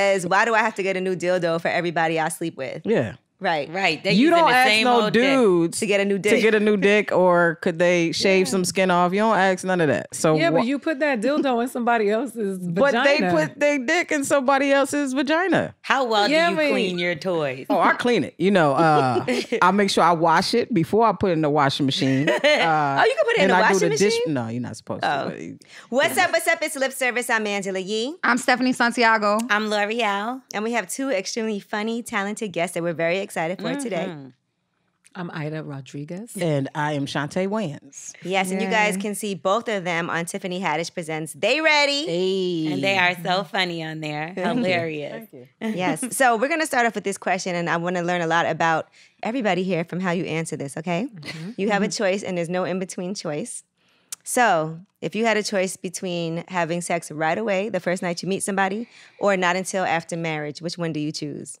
says, why do I have to get a new dildo for everybody I sleep with? Yeah. Right. Right. They're you don't ask no dudes to get a new dick. To get a new dick, or could they shave some skin off? You don't ask none of that. So yeah, but you put that dildo in somebody else's vagina. But they put their dick in somebody else's vagina. How well do you clean your toys? Oh, I clean it. You know, I make sure I wash it before I put it in the washing machine. Oh, you can put it in the washing machine? No, you're not supposed to. What's up? What's up? It's Lip Service. I'm Angela Yee. I'm Stephanie Santiago. I'm L'Oreal. And we have two extremely funny, talented guests that we're very excited for today. I'm Aida Rodriguez. And I am Chaunté Wayans. Yes, and you guys can see both of them on Tiffany Haddish Presents They Ready. Hey. And they are so funny on there. Hilarious. Thank you. Yes. So we're going to start off with this question, and I want to learn a lot about everybody here from how you answer this, okay? You have a choice, and there's no in-between choice. So if you had a choice between having sex right away, the first night you meet somebody, or not until after marriage, which one do you choose?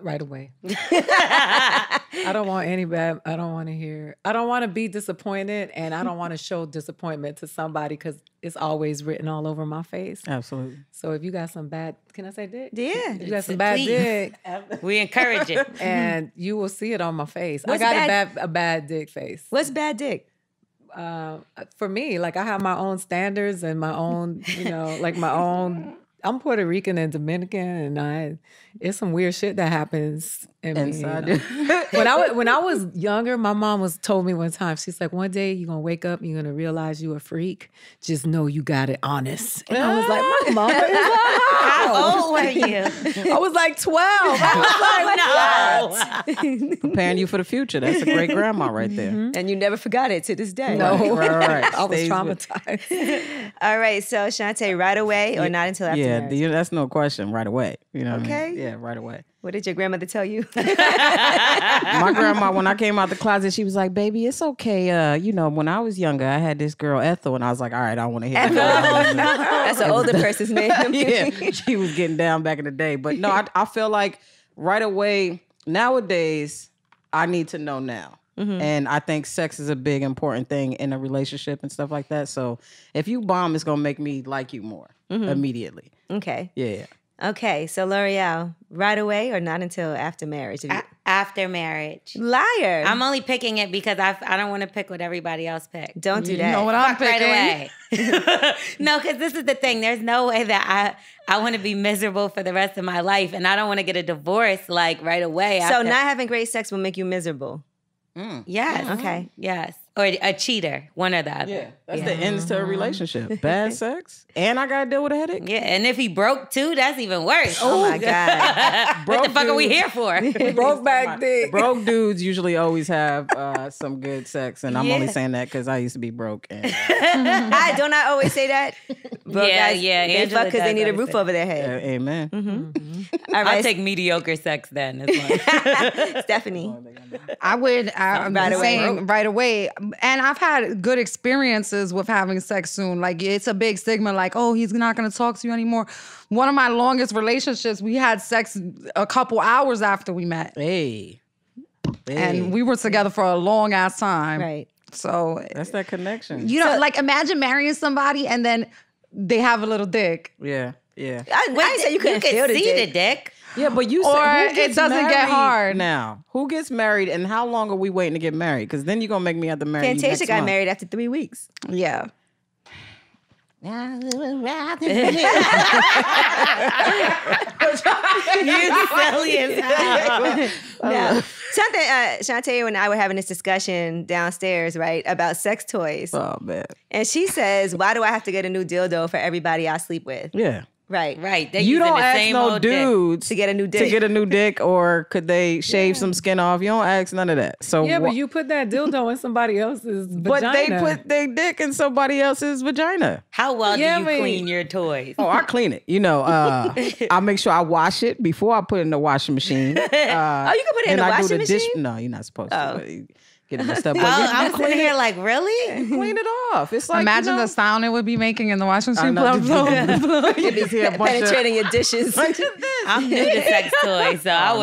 Right away. I don't want any bad. I don't want to hear. I don't want to be disappointed, and I don't want to show disappointment to somebody because it's always written all over my face. Absolutely. So if you got some bad, can I say dick? Yeah. If you got some bad dick, we encourage it, and you will see it on my face. What's a bad dick face. What's bad dick? For me, like I have my own standards and my own, you know, like my own. I'm Puerto Rican and Dominican, and it's some weird shit that happens inside. Me, you know? when I was younger, my mom told me one time, she's like, one day you're gonna wake up, you're gonna realize you're a freak. Just know you got it honest. And I was like, my mama is how old were you? I was like 12. I was like, no. Preparing you for the future. That's a great grandma right there. And you never forgot it to this day. No, right. I was traumatized. All right, so Chaunté, right away or not until after? Yeah, that's no question. Right away. You know what I mean? Yeah, right away. What did your grandmother tell you? My grandma, when I came out the closet, she was like, baby, it's okay. You know, when I was younger, I had this girl, Ethel, and I was like, all right, I don't want to hear Ethel. That's an older person's name. Yeah, she was getting down back in the day. But no, I feel like right away, nowadays, I need to know now. And I think sex is a big, important thing in a relationship and stuff like that. So if you bomb, it's going to make me like you more immediately. Okay. Yeah. Okay, so L'Oreal, right away or not until after marriage? After marriage. Liar. I'm only picking it because I don't want to pick what everybody else picked. Don't do that. You know what I'm picking? Right away. No, because this is the thing. There's no way that I want to be miserable for the rest of my life, and I don't want to get a divorce like right away. So not having great sex will make you miserable? Yes. Okay. Yes. Or a cheater, one or the other. Yeah, that's the ends to a relationship. Bad sex, and I got to deal with a headache. Yeah, and if he broke too, that's even worse. Oh, my God. What the fuck are we here for? Broke back dick. Broke dudes usually always have some good sex, and I'm only saying that because I used to be broke. And I always say that? Broke guys, they fuck because they need a roof over their head. Amen. All right. I'll take mediocre sex then. Stephanie. I'm saying right away. And I've had good experiences with having sex soon. Like, it's a big stigma, like, oh, he's not going to talk to you anymore. One of my longest relationships, we had sex a couple hours after we met. Hey. And we were together for a long ass time. Right. So. That's that connection. You know, like, imagine marrying somebody and then they have a little dick. Yeah, yeah. I said you could see the dick. Yeah, but you said it doesn't get hard now. Who gets married and how long are we waiting to get married? Because then you're going to make me have to marry you next month. Fantasia got married after 3 weeks. Yeah. Chaunté and I were having this discussion downstairs, right, about sex toys. Oh, man. And she says, why do I have to get a new dildo for everybody I sleep with? Yeah. Right, right. They're you don't ask no dudes to get a new dick. To get a new dick, or could they shave some skin off? You don't ask none of that. So yeah, but you put that dildo in somebody else's vagina. But they put their dick in somebody else's vagina. How well do you clean your toys? Oh, I clean it. You know, I make sure I wash it before I put it in the washing machine. Oh, you can put it in the washing machine? No, you're not supposed to. Stuff. I'm sitting here like, really? Clean it off. It's like, imagine the sound it would be making in the washing machine. Penetrating your dishes. I'm new to sex toys, so I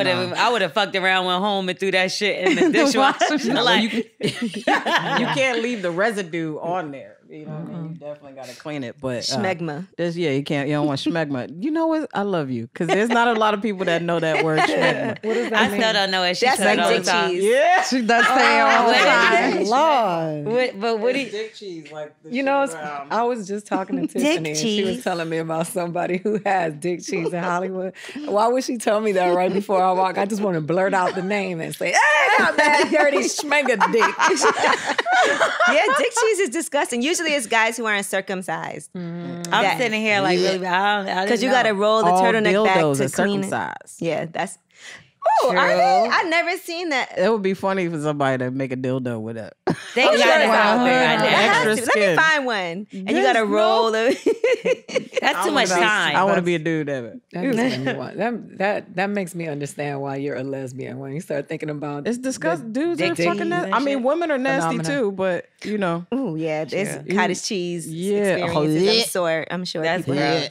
would have fucked around, went home and threw that shit in the dishwasher. Like, you can't leave the residue on there. You know what I mean? You definitely got to clean it. But schmegma. Yeah, you can't. You don't want schmegma. You know what? I love you. Because there's not a lot of people that know that word schmegma. What does that mean? I still don't know it. She that's like dick cheese. Yeah. She does say it all the time. Lord. But what do you... Dick cheese. Like you know, I was just talking to Tiffany. And she was telling me about somebody who has dick cheese in Hollywood. Why would she tell me that right before I walk? I just want to blurt out the name and say, hey, not bad, dirty schmegma dick. Yeah, dick cheese is disgusting. Usually it's guys who aren't circumcised. I'm sitting here like, really, I don't know. Because you got to roll the turtleneck back to clean it. Yeah, that's... Oh, I've never seen that. It would be funny for somebody to make a dildo with it. They got it out there. Let me find one. And you got to roll it. That's too much time. I want to be a dude of it. That makes me understand why you're a lesbian when you start thinking about it's disgusting. Dudes are fucking nasty. I mean, women are nasty too, but you know. Oh yeah, there's cottage cheese experiences of sort. I'm sure that's right.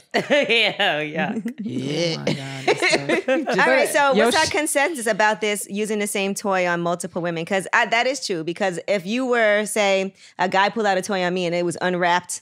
Yeah, yeah. All right, so what's our consensus about this using the same toy on multiple women? Because that is true. Because if you were, say, a guy pulled out a toy on me and it was unwrapped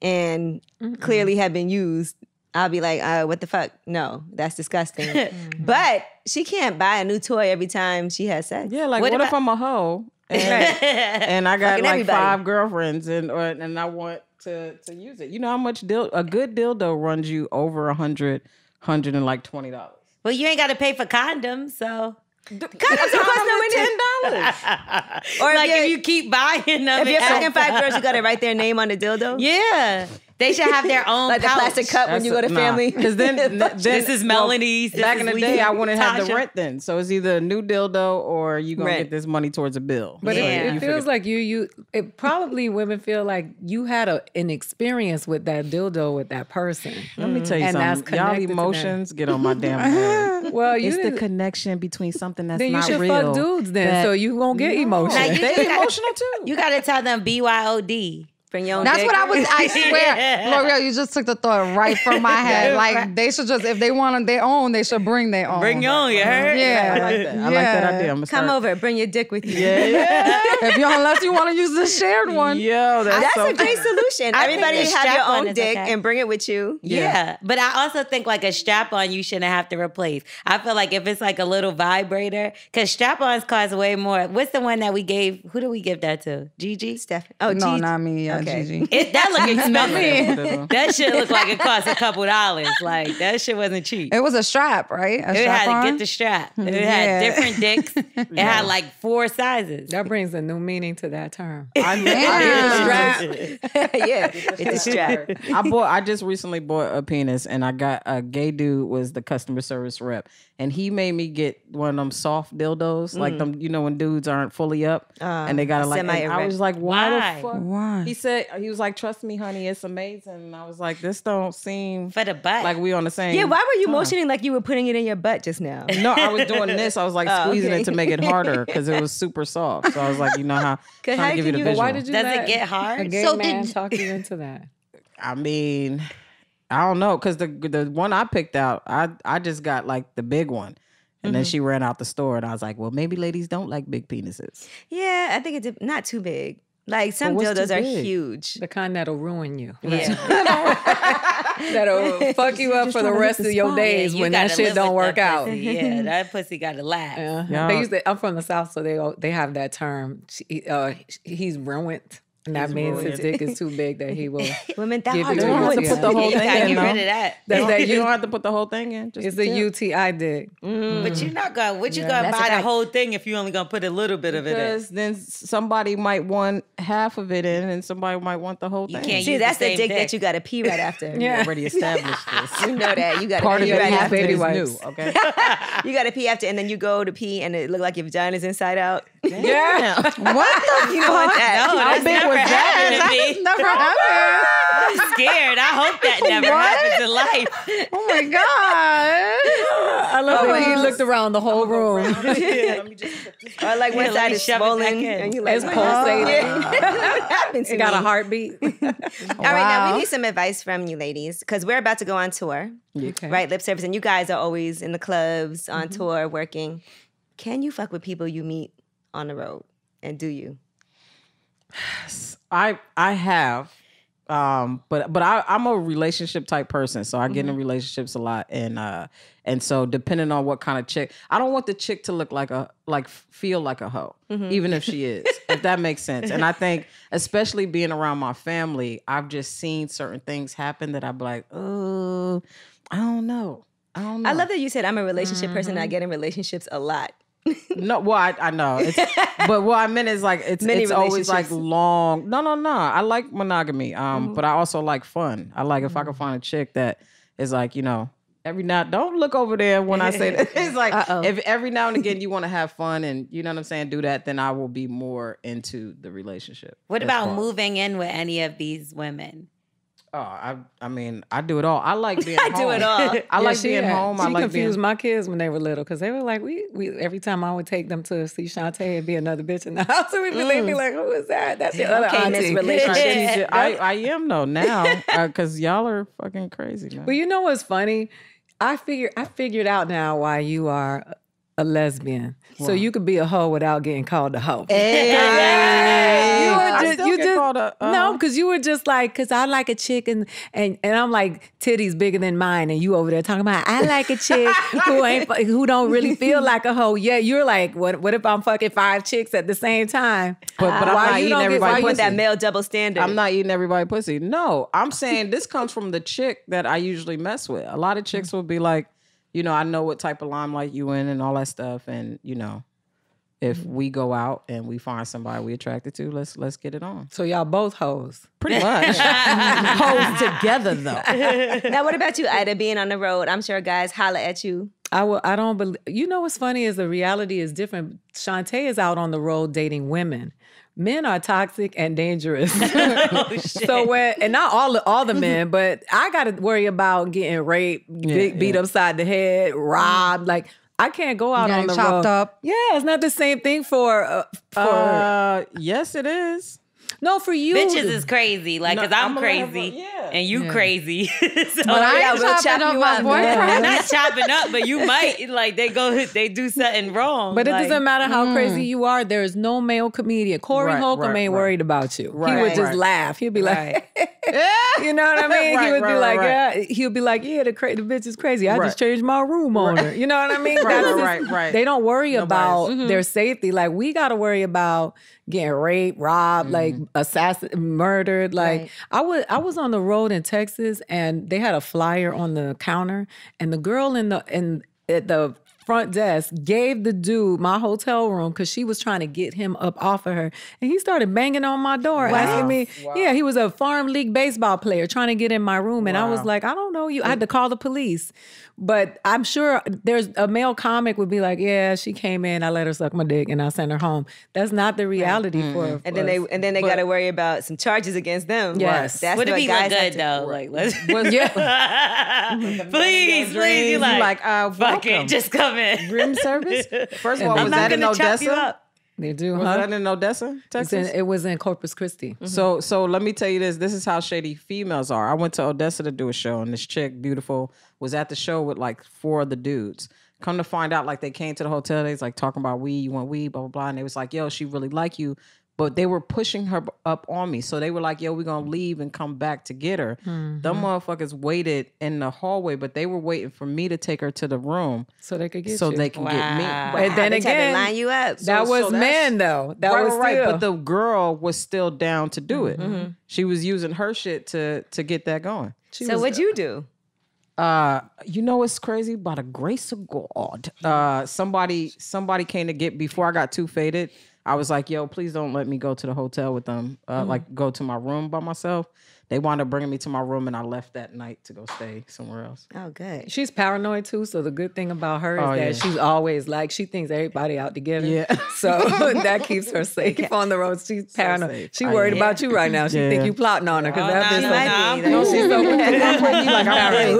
and clearly had been used, I'll be like, what the fuck? No, that's disgusting. But she can't buy a new toy every time she has sex. Yeah, like what if I'm a hoe and I got like five girlfriends and I want to use it? You know how much a good dildo runs you over $100 and like $20. Well, you ain't got to pay for condoms, so... Condoms are costing $10. Or like if you keep buying them... If you're fucking five girls, you got to write their name on the dildo? Yeah. They should have their own like pouch. The plastic cup when you go to family. Because then this is Melanie's. Well, back in the day, I wouldn't have the rent then. So it's either a new dildo or you're going to get this money towards a bill. But it feels like it probably women feel like you had an experience with that dildo with that person. Let me tell you something. Y'all emotions get on my damn head. Well, it's the connection between something that's not real. Then you should fuck dudes then, so you won't get emotional. They emotional too. You got to tell them BYOD. That's what I was. I swear, L'Oreal, you just took the thought right from my head. Like they should just, if they want their own, they should bring their own. Bring your own, you heard? Yeah, I like that. I like that idea. Come over, bring your dick with you. Yeah. Unless you want to use the shared one. Yeah, that's a great solution. Everybody have your own dick and bring it with you. Yeah, but I also think like a strap-on you shouldn't have to replace. I feel like if it's like a little vibrator, because strap-ons cost way more. What's the one that we gave? Who did we give that to? Gigi? Stephanie? Oh, no, not me. Okay. That look expensive. That shit looked like it cost a couple dollars. Like that shit wasn't cheap. It was a strap, right? It had to get the strap. It had different dicks. It had like 4 sizes. That brings a new meaning to that term. I get a strap. Yeah, it's a strap. I just recently bought a penis, and I got a gay dude was the customer service rep, and he made me get one of them soft dildos, like them. You know when dudes aren't fully up, and they gotta like. I was like, why the fuck? Why? He said. He was like, trust me, honey, it's amazing. And I was like, this don't seem for the butt. Like we on the same. Yeah, why were you motioning like you were putting it in your butt just now? No, I was doing this. I was like squeezing it to make it harder because it was super soft. So I was like, you know how to give you the visual. Why did you let it get hard? A gay man talk you into that? I mean, I don't know because the one I picked out, I just got like the big one. And then she ran out the store and I was like, well, maybe ladies don't like big penises. Yeah, I think it's not too big. Like some dildos are huge. The kind that'll ruin you. Yeah. That'll fuck you up for the rest of your days when that shit don't work out. Yeah, that pussy got to laugh. They used to, I'm from the South, so they have that term. He's ruined. And that means his dick is too big that he will. Women, that hard. You don't have to put the whole thing in. You rid of that. You don't have to put the whole thing in. It's a UTI dick. But you're not going to buy the whole thing if you're only going to put a little bit of it in. Because then somebody might want half of it in and somebody might want the whole thing. See, that's the dick that you got to pee right after. You already established this. You know that. You got to pee right after. Baby wipes. You got to pee after and then you go to pee and it look like your vagina's inside out. Yeah. What the fuck? You know what that is? That's never happened. I'm scared. I hope that never happens in life. Oh my God. I love when he looked around the whole room. Or like one side is swollen and you like, it's pulsating. It got a heartbeat. All right, now we need some advice from you ladies because we're about to go on tour, right? Lip Service, and you guys are always in the clubs, on tour, working. Can you fuck with people you meet on the road? And do you? I have, but I'm a relationship type person, so I get in relationships a lot, and so depending on what kind of chick, I don't want the chick to look like a feel like a hoe, even if she is, if that makes sense. And I think, especially being around my family, I've just seen certain things happen that I'd be like, oh, I don't know. I love that you said I'm a relationship person. And I get in relationships a lot. No, well, I know, it's, but what I meant is like it's always like long. No. I like monogamy, but I also like fun. I like if I can find a chick that is like, you know, every now. Don't look over there when I say that. It's like if every now and again you want to have fun and you know what I'm saying, do that. Then I will be more into the relationship. What about moving in with any of these women? Oh, I mean, I do it all. I like being home. I do it all. I like being home. I like confused my kids when they were little because they were like, we every time I would take them to see Chaunté, it'd be another bitch in the house. So we'd be like, who is that? That's your other auntie. Relationship. I am though now because y'all are fucking crazy, man. Well, you know what's funny? I figured out now why you are a lesbian. Wow. So you could be a hoe without getting called a hoe. Hey. No, because you were just like, because I like a chick and I'm like, titties bigger than mine, and you over there talking about I like a chick who don't really feel like a hoe. Yeah, you're like, what if I'm fucking 5 chicks at the same time? But I'm not eating everybody pussy. That male double standard. I'm not eating everybody pussy. No, I'm saying this comes from the chick that I usually mess with. A lot of chicks will be like, you know, I know what type of limelight you in and all that stuff. And, you know, if we go out and we find somebody we attracted to, let's get it on. So y'all both hoes. Pretty much. Hoes together, though. Now, what about you, Aida, being on the road? I'm sure guys holler at you. I don't believe... You know what's funny is the reality is different. Chaunté is out on the road dating women. Men are toxic and dangerous. Oh, shit. So when, and not all the men, but I got to worry about getting raped, beat upside the head, robbed. Like I can't go out on the road. Up. Yeah, it's not the same thing for yes, it is. No, for you. Bitches is crazy. Like, because no, I'm crazy. And you crazy. So, but I will chop up you up. Yeah. Not chopping up, but you might. Like, they do something wrong. But it doesn't matter how crazy you are. There is no male comedian. Corey Holcomb ain't worried about you. He would just laugh. He'd be like, you know what I mean? He would be like, yeah. He'll be like, yeah, the bitch is crazy. I just changed my room on her. You know what I mean? Right. They don't worry about their safety. Like, we got to worry about getting raped, robbed, like assassinated, murdered. Like I was on the road in Texas, and they had a flyer on the counter, and the girl at the front desk gave the dude my hotel room because she was trying to get him up off of her, and he started banging on my door asking me. Wow. Yeah, he was a farm league baseball player trying to get in my room, and I was like, I don't know you. I had to call the police. But I'm sure there's a male comic would be like, yeah, she came in, I let her suck my dick, and I sent her home. That's not the reality for And then they got to worry about some charges against them. Yes. That's what it be guys good, though. Like, let's... Please. You're like, fuck it, just come in. Room service? First of all, was that in Odessa? They do, huh? Was that in Odessa, Texas? It was in Corpus Christi. So let me tell you this. This is how shady females are. I went to Odessa to do a show, and this chick, beautiful, was at the show with like 4 of the dudes. Come to find out, like, they came to the hotel. They was like talking about weed, you want weed, blah, blah, blah. And they was like, yo, she really like you. But they were pushing her up on me. So they were like, yo, we're going to leave and come back to get her. Them motherfuckers waited in the hallway, but they were waiting for me to take her to the room. So they could get me. Wow. And then again, line you up. That was men, though. That was right. But the girl was still down to do it. She was using her shit to get that going. So what'd you do? You know what's crazy? By the grace of God. Somebody came to get, before I got too faded, I was like, yo, please don't let me go to the hotel with them. Like, go to my room by myself. They wound up bringing me to my room, and I left that night to go stay somewhere else. Oh, good. She's paranoid, too, so the good thing about her is that she's always like, she thinks everybody out together. Yeah. So that keeps her safe on the road. She's paranoid. So she worried about you right now. She think you plotting on her. Because who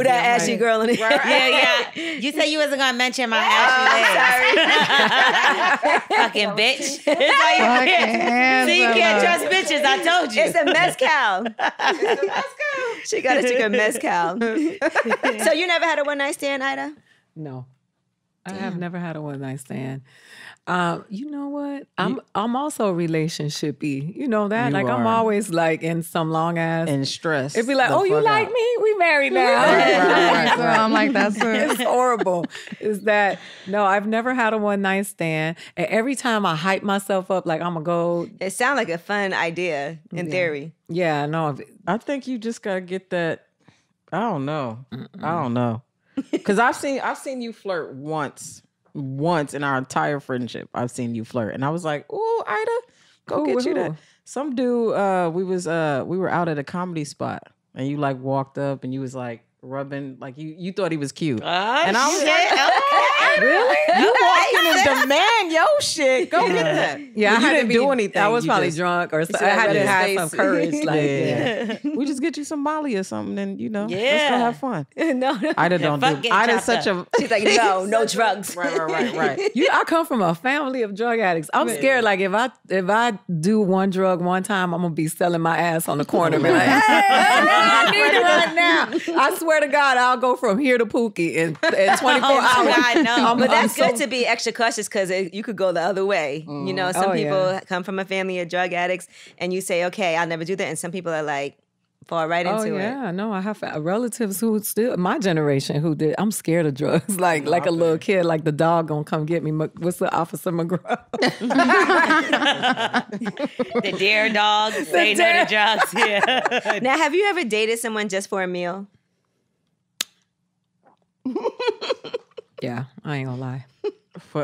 that ashy girl in it? Yeah. You said you wasn't going to mention my ashy legs. Fucking bitch. See, you can't trust bitches. I told you. It's a mezcal. She got a mezcal. So you never had a one night stand, Aida? No, I have never had a one night stand. You know what? I'm also relationshipy. You know that? I'm always like in some long ass and stress. It'd be like, oh, you like me? We married now. Right. So I'm like, that's it's horrible. Is that no? I've never had a one night stand, and every time I hype myself up, like I'm gonna go. It sounds like a fun idea in theory. Yeah, no. I think you just gotta get that. I don't know. I don't know. Because I've seen you flirt once in our entire friendship. I've seen you flirt, and I was like, "Ooh, Ida, go get you that." Some dude, we were out at a comedy spot, and you like walked up, and you was like rubbing, like you thought he was cute, and I was like, "Really? You walking and demand yo shit? Go get that." Yeah, I didn't do anything. I was probably drunk, or I had to have some courage. Like, we just get you some Molly or something, and let's go have fun. No, Ida don't do. Ida's such a. She's like, no drugs. Right. I come from a family of drug addicts. I'm scared. Like if I do one drug one time, I'm gonna be selling my ass on the corner. Like, hey, I need it right now. I swear to God, I'll go from here to Pookie in 24 hours. God, no. But that's good to be extra cautious because you could go the other way. You know, some people come from a family of drug addicts and you say, okay, I'll never do that. And some people are like, fall right into it. Oh, yeah. No, I have relatives who still, my generation who did, I'm scared of drugs. Like a little kid, like the dog gonna come get me. What's the Officer McGraw? The dare dog. They know the drugs. Yeah. Now, have you ever dated someone just for a meal? Yeah, I ain't gonna lie.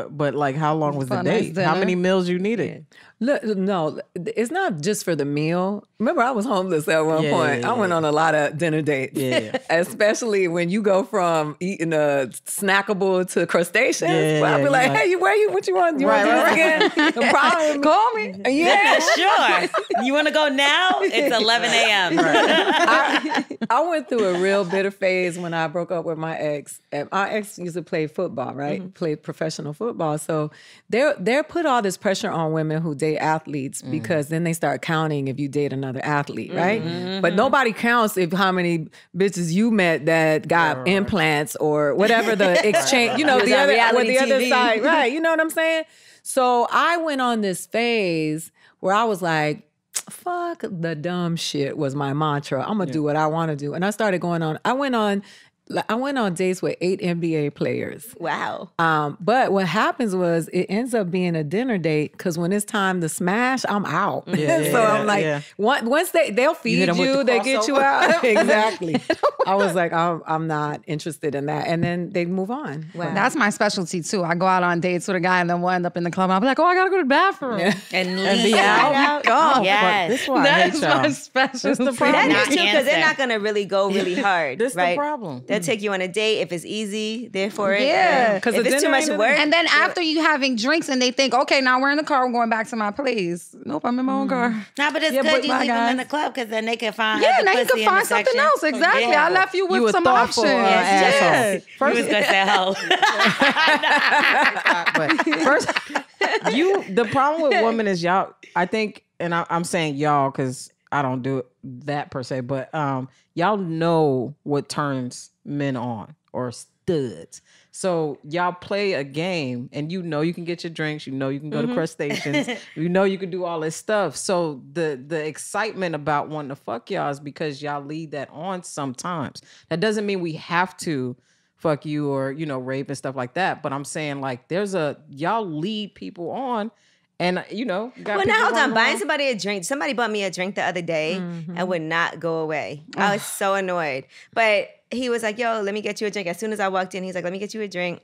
But like, how long was the date? How many meals you needed? Look, no, it's not just for the meal. Remember, I was homeless at one point. I went on a lot of dinner dates. Yeah. Especially when you go from eating a snackable to crustaceans. I'll be like, hey, what you want? You want to do this again? Problem? Call me. Yeah, sure. You want to go now? It's 11 a.m. Right. I went through a real bitter phase when I broke up with my ex. And my ex used to play football, right? Played professional football. So they're put all this pressure on women who date athletes because then they start counting if you date another athlete, right? But nobody counts if how many bitches you met that got implants or whatever the exchange, the other side, right? You know what I'm saying? So I went on this phase where I was like, fuck the dumb shit was my mantra. I'm gonna do what I want to do. And I started going on, I went on dates with 8 NBA players. Wow. But what happens was it ends up being a dinner date because when it's time to smash, I'm out. Yeah, so I'm like, once they'll feed you, they get you out. Exactly. I was like, I'm not interested in that. And then they move on. Wow. That's my specialty too. I go out on dates with a guy and then we'll end up in the club. I'll be like, oh, I gotta go to the bathroom. Yeah. And be out. Oh, yes. This one, that's my specialty. That's the problem. That is too, because they're not gonna really go really hard. That's the problem. They'll take you on a date if it's easy. Therefore, because if it's too much work. And then after you having drinks and they think, okay, now we're in the car, we're going back to my place. Nope, I'm in my own car. No, but it's good you leave them in the club because then they can find something else. Exactly. Yeah. I left you with some options. First, you was gonna say hoe. First, the problem with women is y'all. I think, and I'm saying y'all because I don't do it that per se, but y'all know what turns men on or studs. So y'all play a game and you know you can get your drinks, you know you can go to crustaceans, you know you can do all this stuff. So the excitement about wanting to fuck y'all is because y'all lead that on sometimes. That doesn't mean we have to fuck you or, rape and stuff like that. But I'm saying like y'all lead people on. And well, now hold on. Buying somebody a drink. Somebody bought me a drink the other day and would not go away. I was so annoyed. But he was like, "Yo, let me get you a drink." As soon as I walked in, he's like, "Let me get you a drink."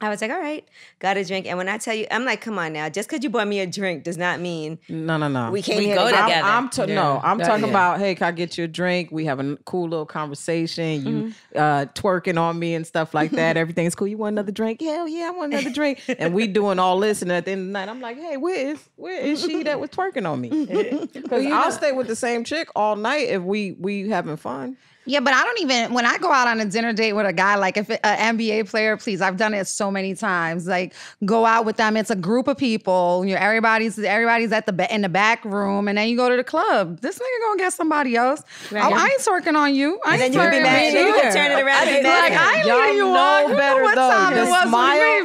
I was like, "All right, got a drink." And when I tell you, I'm like, "Come on now! Just because you bought me a drink does not mean no. We can't go together." I'm talking about, hey, can I get you a drink? We have a cool little conversation. You twerking on me and stuff like that. Everything's cool. You want another drink? Hell yeah, I want another drink. And we doing all this, and at the end of the night, I'm like, hey, where is she that was twerking on me? Because I'll stay with the same chick all night if we having fun. Yeah, but I don't even, when I go out on a dinner date with a guy, like if it, an NBA player, please, I've done it so many times, like go out with them. It's a group of people. You know, everybody's at the in the back room, and then you go to the club. This nigga gonna get somebody else. Right. Oh, I ain't twerking on you. I ain't twerking on you. You can turn it around. Like, I ain't leaving you on. You know what time it was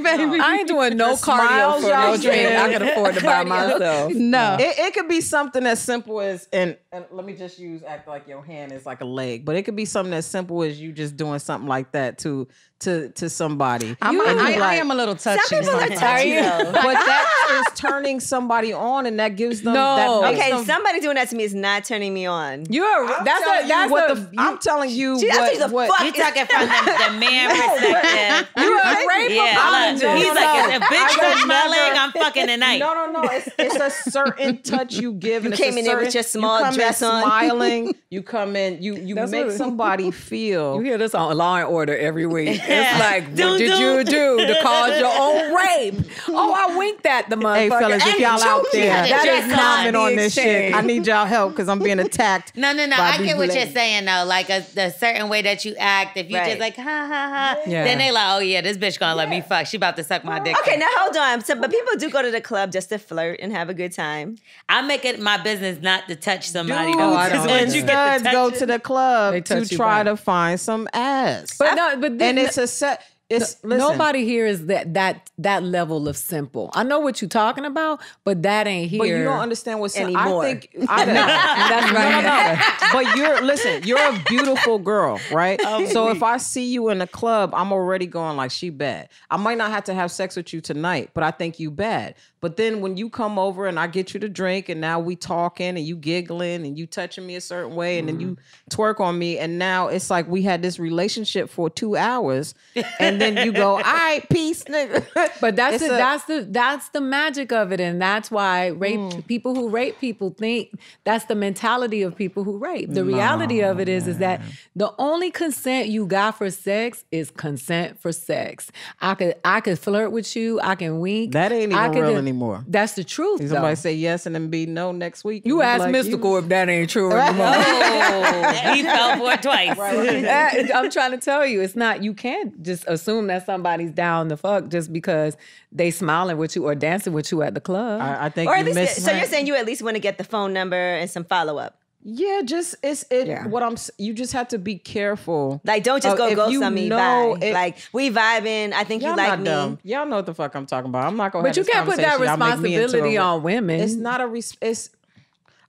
for me, baby. I ain't doing no cardio for no drink. I can afford to buy myself. No. It could be something as simple as, and let me just use, act like your hand is like a leg, but it could be something as simple as you just doing something like that to somebody. I am a little touchy. Some people are touchy, though. But that is turning somebody on, and that gives them. No, that okay, somebody doing that to me is not turning me on. I'm telling you. She, what the fuck you talking from the man perspective? You're a rape. Yeah, he's like, if a bitch touch my leg, I'm fucking tonight. No. It's a certain touch you give. You came in there with your small dress on, smiling. You come in, you make somebody feel. You hear this on Law and Order every week. It's like, what did you do to cause your own rape? Oh, I winked at the motherfucker. Hey, fellas, if y'all out there, that is comment on this shit. I need y'all help because I'm being attacked. No. I get what you're saying, though. Like a certain way that you act. If you just like, ha, ha, ha. Yeah. Then they like, oh, yeah, this bitch gonna let me fuck. She about to suck my dick. Okay, now hold on. So, but people do go to the club just to flirt and have a good time. I make it my business not to touch somebody. Dudes, no, I don't. And studs go to the club to try to find some ass. But no, but then it's a set. It's, nobody here is that level of simple. I know what you're talking about, but that ain't here. But you don't understand what's anymore. I think that's right. No. But you're a beautiful girl, right? So if I see you in a club, I'm already going like, she bad. I might not have to have sex with you tonight, but I think you bad. But then when you come over and I get you to drink, and now we talking and you giggling and you touching me a certain way, and then you twerk on me, and now it's like we had this relationship for 2 hours, and then you go, all right, peace. But that's the magic of it, and that's why people who rape people think that's the mentality of people who rape. The reality of it is that the only consent you got for sex is consent for sex. I could flirt with you, I can wink. That ain't even real anymore. That's the truth. If somebody say yes and then be no next week. You ask like Mystical if that ain't true anymore. Oh, he fell for it twice. Right. I'm trying to tell you, it's not. You can't just assume that somebody's down the fuck just because they smiling with you or dancing with you at the club. I think. Or at least, so you're saying you at least want to get the phone number and some follow up. Yeah, just you just have to be careful. Like, don't just ghost on me. Like, we vibing. I think you like me. Y'all know what the fuck I'm talking about. I'm not gonna. But you can't put that responsibility on women. It's not a.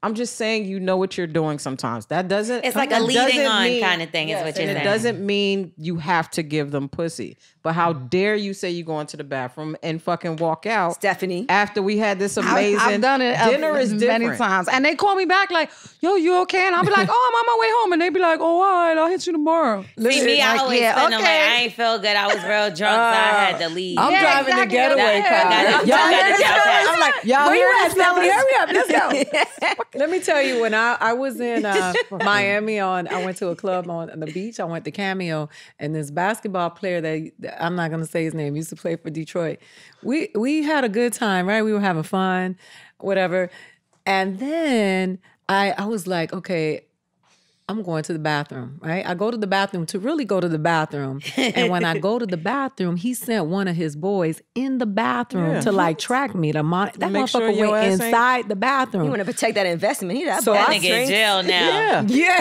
I'm just saying, you know what you're doing sometimes. That doesn't. It's like a leading on kind of thing. Is what you're saying. It doesn't mean you have to give them pussy. But how dare you say you go into the bathroom and fucking walk out, Stephanie? After we had this amazing, I've done it. Dinner is different. Many times, and they call me back like, "Yo, you okay?" And I'll be like, "Oh, I'm on my way home," and they be like, "Oh, all right, I'll hit you tomorrow." See me, I always send them like, "I ain't feel good. I was real drunk, so I had to leave." I'm driving the getaway car. I'm like, "Y'all, where you at, Stephanie? Hurry up, let's go." Let me tell you, when I was in Miami, I went to a club on the beach. I went to Cameo, and this basketball player that I'm not going to say his name, used to play for Detroit. We had a good time, right? We were having fun, whatever. And then I was like, okay, I'm going to the bathroom, right? I go to the bathroom to really go to the bathroom. And when I go to the bathroom, he sent one of his boys in the bathroom to like track me. To monitor. That motherfucker went inside the bathroom. You want to protect that investment. He so that nigga in jail now. Yeah.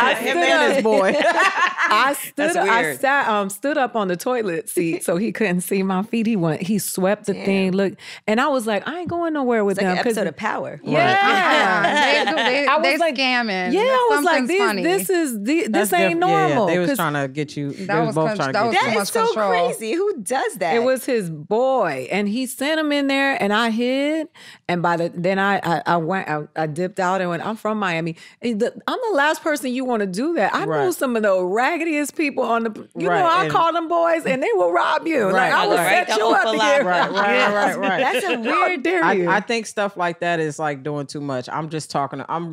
I stood up. His boy. I stood up on the toilet seat so he couldn't see my feet. He swept the thing. Look, and I was like, I ain't going nowhere with them. Like an episode of Power. Yeah. They scamming. Yeah, I was like, this ain't normal. Yeah, they was trying to get you. That is so crazy. Who does that? It was his boy, and he sent him in there, and I hid. And then I dipped out, and went. I'm from Miami. I'm the last person you want to do that. I knew some of the raggediest people on the. I call them boys, and they will rob you. Right, like I will set you up here. Right. That's a weird theory. I think stuff like that is like doing too much. I'm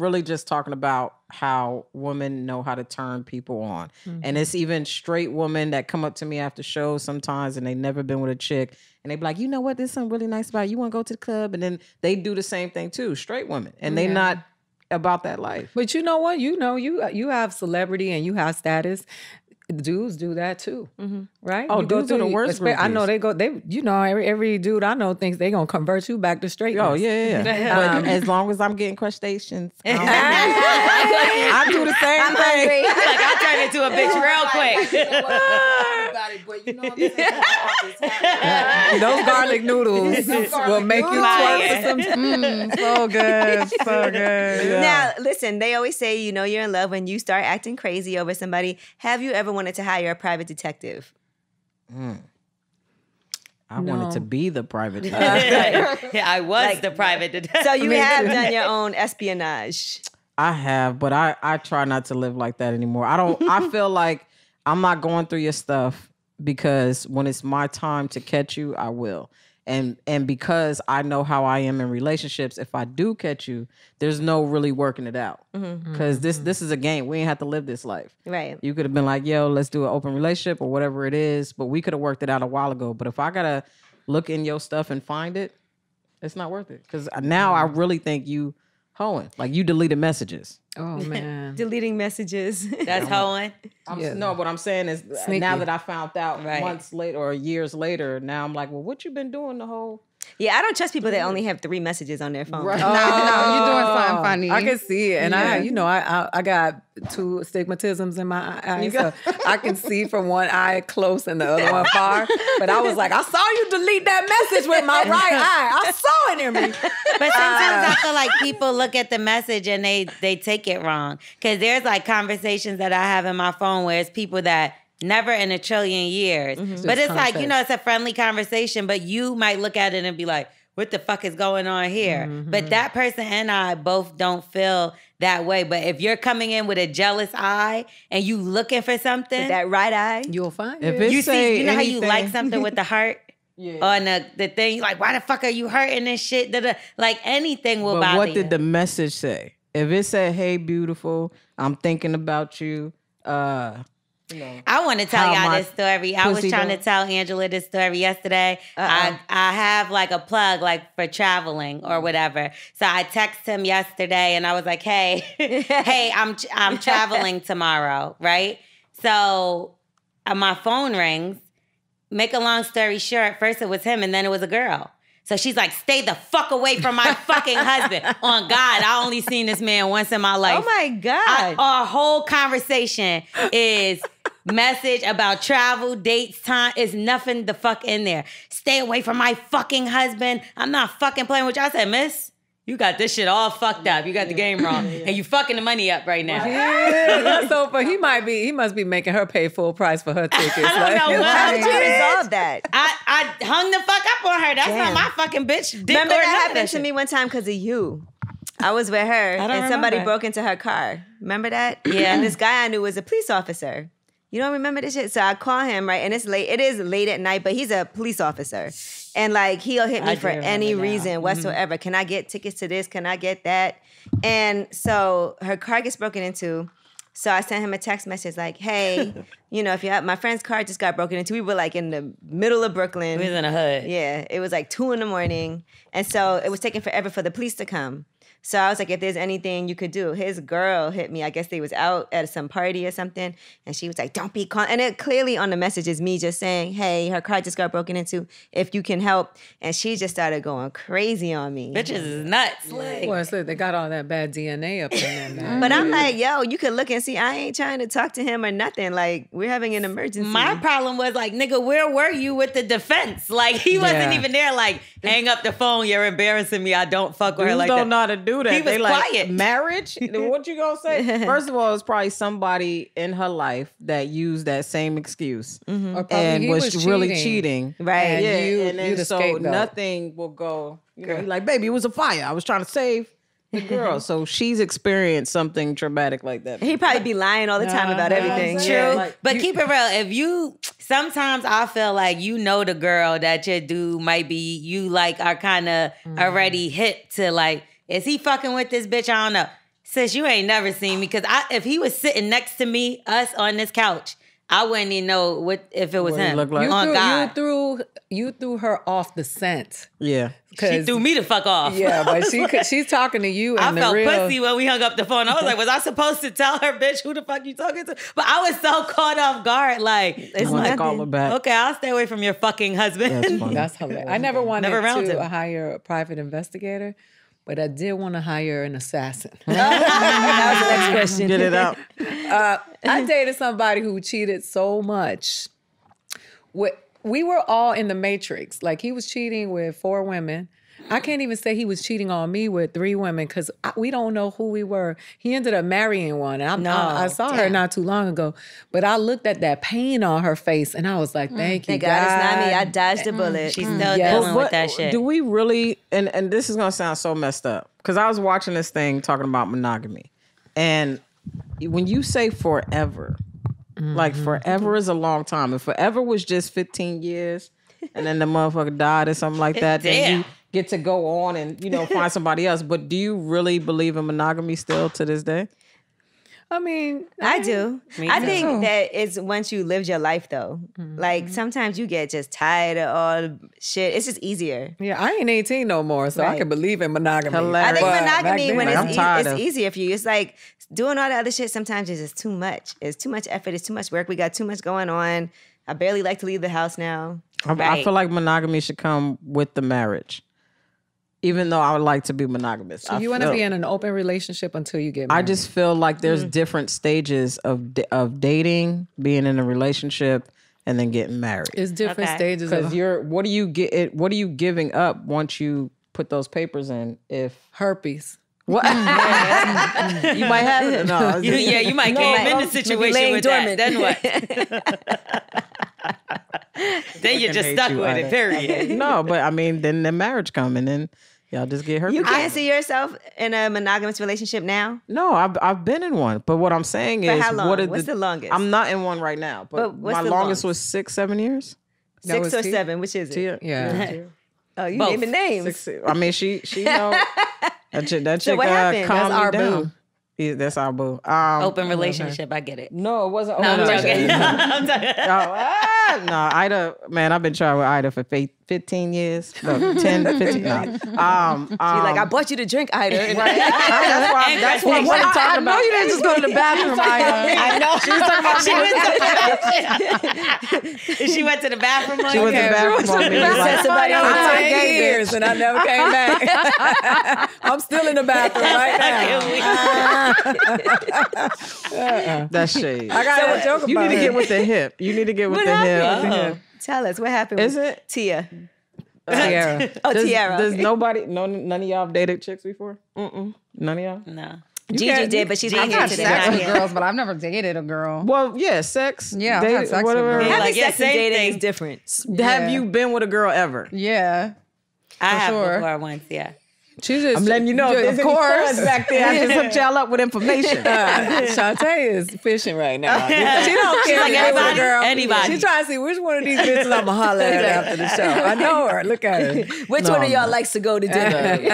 really just talking about how women know how to turn people on. And it's even straight women that come up to me after shows sometimes, and they never been with a chick, and they be like, you know what, there's something really nice about it. You want to go to the club? And then they do the same thing too, straight women, and they not about that life. But you know what? You know, you have celebrity and you have status. Dudes do that too, right? Oh, dudes are the worst. I know they go. They, you know, every dude I know thinks they gonna convert you back to straightness. Oh yeah. But as long as I'm getting crustaceans, I do the same thing. Like I turn into a bitch real quick. But you know what I'm saying? Those garlic noodles will make you twerk. So good, so good. Now listen, they always say you know you're in love when you start acting crazy over somebody. Have you ever wanted to hire a private detective? I wanted to be the private detective. Yeah, I was like, the private detective. So you have done your own espionage. I have, but I try not to live like that anymore. I don't. I feel like I'm not going through your stuff because when it's my time to catch you, I will. And because I know how I am in relationships, if I do catch you, there's no really working it out. Because this is a game. We ain't have to live this life. Right. You could have been like, yo, let's do an open relationship or whatever it is. But we could have worked it out a while ago. But if I got to look in your stuff and find it, it's not worth it. Because now I really think you hoeing. Like you deleted messages. Oh, man. Deleting messages. That's hoeing? Yeah. No, what I'm saying is sneaky. Now that I found out months later or years later, now I'm like, well, what you been doing the whole... Yeah, I don't trust people that only have 3 messages on their phone. Right. Oh, no, you're doing something funny. I can see it. And I got 2 astigmatisms in my eye. So I can see from one eye close and the other one far. But I was like, I saw you delete that message with my right eye. I saw it in me. But sometimes I feel like people look at the message and they take it wrong. Because there's like conversations that I have in my phone where it's people that never in a trillion years. But it's like, you know, it's a friendly conversation, but you might look at it and be like, what the fuck is going on here? But that person and I both don't feel that way. But if you're coming in with a jealous eye and you looking for something. With that right eye. You'll find it. If you see, you know how you like something with the heart? On the thing, like, why the fuck are you hurting this shit? Like anything will bother you. But what did the message say? If it said, hey, beautiful, I'm thinking about you, no. I want to tell y'all this story. I was trying to tell Angela this story yesterday. I have like a plug like for traveling or whatever. So I texted him yesterday and I was like, hey, hey, I'm traveling tomorrow, right? So my phone rings. Make a long story short, first it was him and then it was a girl. So she's like, stay the fuck away from my fucking husband. On God, I only seen this man once in my life. Oh my God. Our whole conversation is... message about travel, dates, time. It's nothing the fuck in there. Stay away from my fucking husband. I'm not fucking playing with you. I said, miss, you got this shit all fucked up. You got the game wrong. And you fucking the money up right now. Yeah. So but he must be making her pay full price for her tickets. I don't know what you resolved that. I hung the fuck up on her. That's not my fucking bitch. Remember that happened to me one time because of you. I was with her and somebody broke into her car. Remember that? Yeah. And this guy I knew was a police officer. You don't remember this shit? So I call him, right? And it's late. It is late at night, but he's a police officer. And like, he'll hit me for any reason whatsoever. Can I get tickets to this? Can I get that? And so her car gets broken into. So I sent him a text message like, hey, you know, if you have my friend's car just got broken into. We were like in the middle of Brooklyn. We was in a hood. Yeah. It was like 2 in the morning. And so it was taking forever for the police to come. So I was like, if there's anything you could do. His girl hit me. I guess they was out at some party or something. And she was like, don't be calm. And it clearly on the message is me just saying, hey, her car just got broken into. If you can help. And she just started going crazy on me. Bitches is nuts. Like, well, so they got all that bad DNA up in there now. But I'm like, yo, you could look and see. I ain't trying to talk to him or nothing. Like, we're having an emergency. My problem was like, nigga, where were you with the defense? Like, he wasn't even there. Like, hang up the phone. You're embarrassing me. I don't fuck with her like that. You don't know how to do that. He was like, quiet. Marriage? What you gonna say? First of all, it's probably somebody in her life that used that same excuse and was really cheating. Right. Yeah. And then so nothing will go, you know, like, baby, it was a fire. I was trying to save the girl. So she's experienced something traumatic like that. He'd probably be lying all the time about everything. True. Like, but keep it real. If you, sometimes I feel like you know the girl that your dude might be, you like are kind of already hip to like, is he fucking with this bitch? I don't know. Sis, you ain't never seen me. Because if he was sitting next to me, us on this couch, I wouldn't even know what if it was him. Like. You threw her off the scent. Yeah. She threw me the fuck off. Yeah, but she's talking to you. And I felt pussy when we hung up the phone. I was like, was I supposed to tell her, bitch, who the fuck you talking to? But I was so caught off guard. Like, it's like, okay, I'll stay away from your fucking husband. That's hilarious. I never wanted to hire a private investigator, but I did want to hire an assassin. That was the next question. Get it out. I dated somebody who cheated so much. We were all in the matrix. Like, he was cheating with 4 women. I can't even say he was cheating on me with 3 women because we don't know who we were. He ended up marrying one. And I saw her not too long ago, but I looked at that pain on her face and I was like, thank you, God. It's not me. I dodged a bullet. She's still dealing with that shit. Do we really, and this is going to sound so messed up, because I was watching this thing talking about monogamy. And when you say forever, like forever is a long time. If forever was just 15 years and then the motherfucker died or something like that, then you get to go on and, you know, find somebody else. But do you really believe in monogamy still to this day? I mean, I do. I think that it's once you lived your life, though. Like, sometimes you get just tired of all the shit. It's just easier. Yeah, I ain't 18 no more, so I can believe in monogamy. Hilarious. I think monogamy, when it's easier for you, it's like doing all the other shit sometimes is just too much. It's too much effort. It's too much work. We got too much going on. I barely like to leave the house now. I feel like monogamy should come with the marriage. Even though I would like to be monogamous. So you want to be in an open relationship until you get married. I just feel like there's different stages of dating, being in a relationship, and then getting married. It's different stages. Because what are you giving up once you put those papers in? If herpes. What? You might have it. No, you might came in the situation with dormant. Then what? Then you're just stuck with it. Period. No, but I mean, then the marriage come and then. Y'all just get hurt. You can't see yourself in a monogamous relationship now? No, I've been in one. But what I'm saying is... how long? What's the longest? I'm not in one right now. But my longest was 6-7 years. 6 or 7, which is it? Yeah. Oh, you naming names. 6, I mean, she know... that chick calmed me down. Yeah, that's our boo. Open relationship, I get it. No, it wasn't open relationship. I'm joking. No, Ida, man, I've been trying with Ida for 15 years. No, 10, 15, no. She's like, I bought you to drink, Ida. Right? That's why I wanted to talk about. I know you didn't just go to the bathroom, Ida. I know. She was talking about she went to the bathroom on me. She went to the bathroom on me. I took 8 years and I never came back. I'm still in the bathroom right now. That shade. I got a joke about it. You need to get with the hip. You need to get with the hip. Tell us what happened. Is it Tia? Tiara. Oh, Tiara. Does nobody? None of y'all dated chicks before? None of y'all. No. Gigi did, but she's not here today. I've had sex with girls, but I've never dated a girl. Well, yeah, sex. Yeah, I've had sex with girls. Having sex and dating is different. Have you been with a girl ever? Yeah, I have before once. Yeah. I'm letting you know, of course. Back there, I just hooked y'all up with information. Chaunté is fishing right now. She don't care. Like anybody. She trying to see which one of these bitches I'm gonna holler at after the show. I know her. Look at her. Which one of y'all likes to go to dinner? Which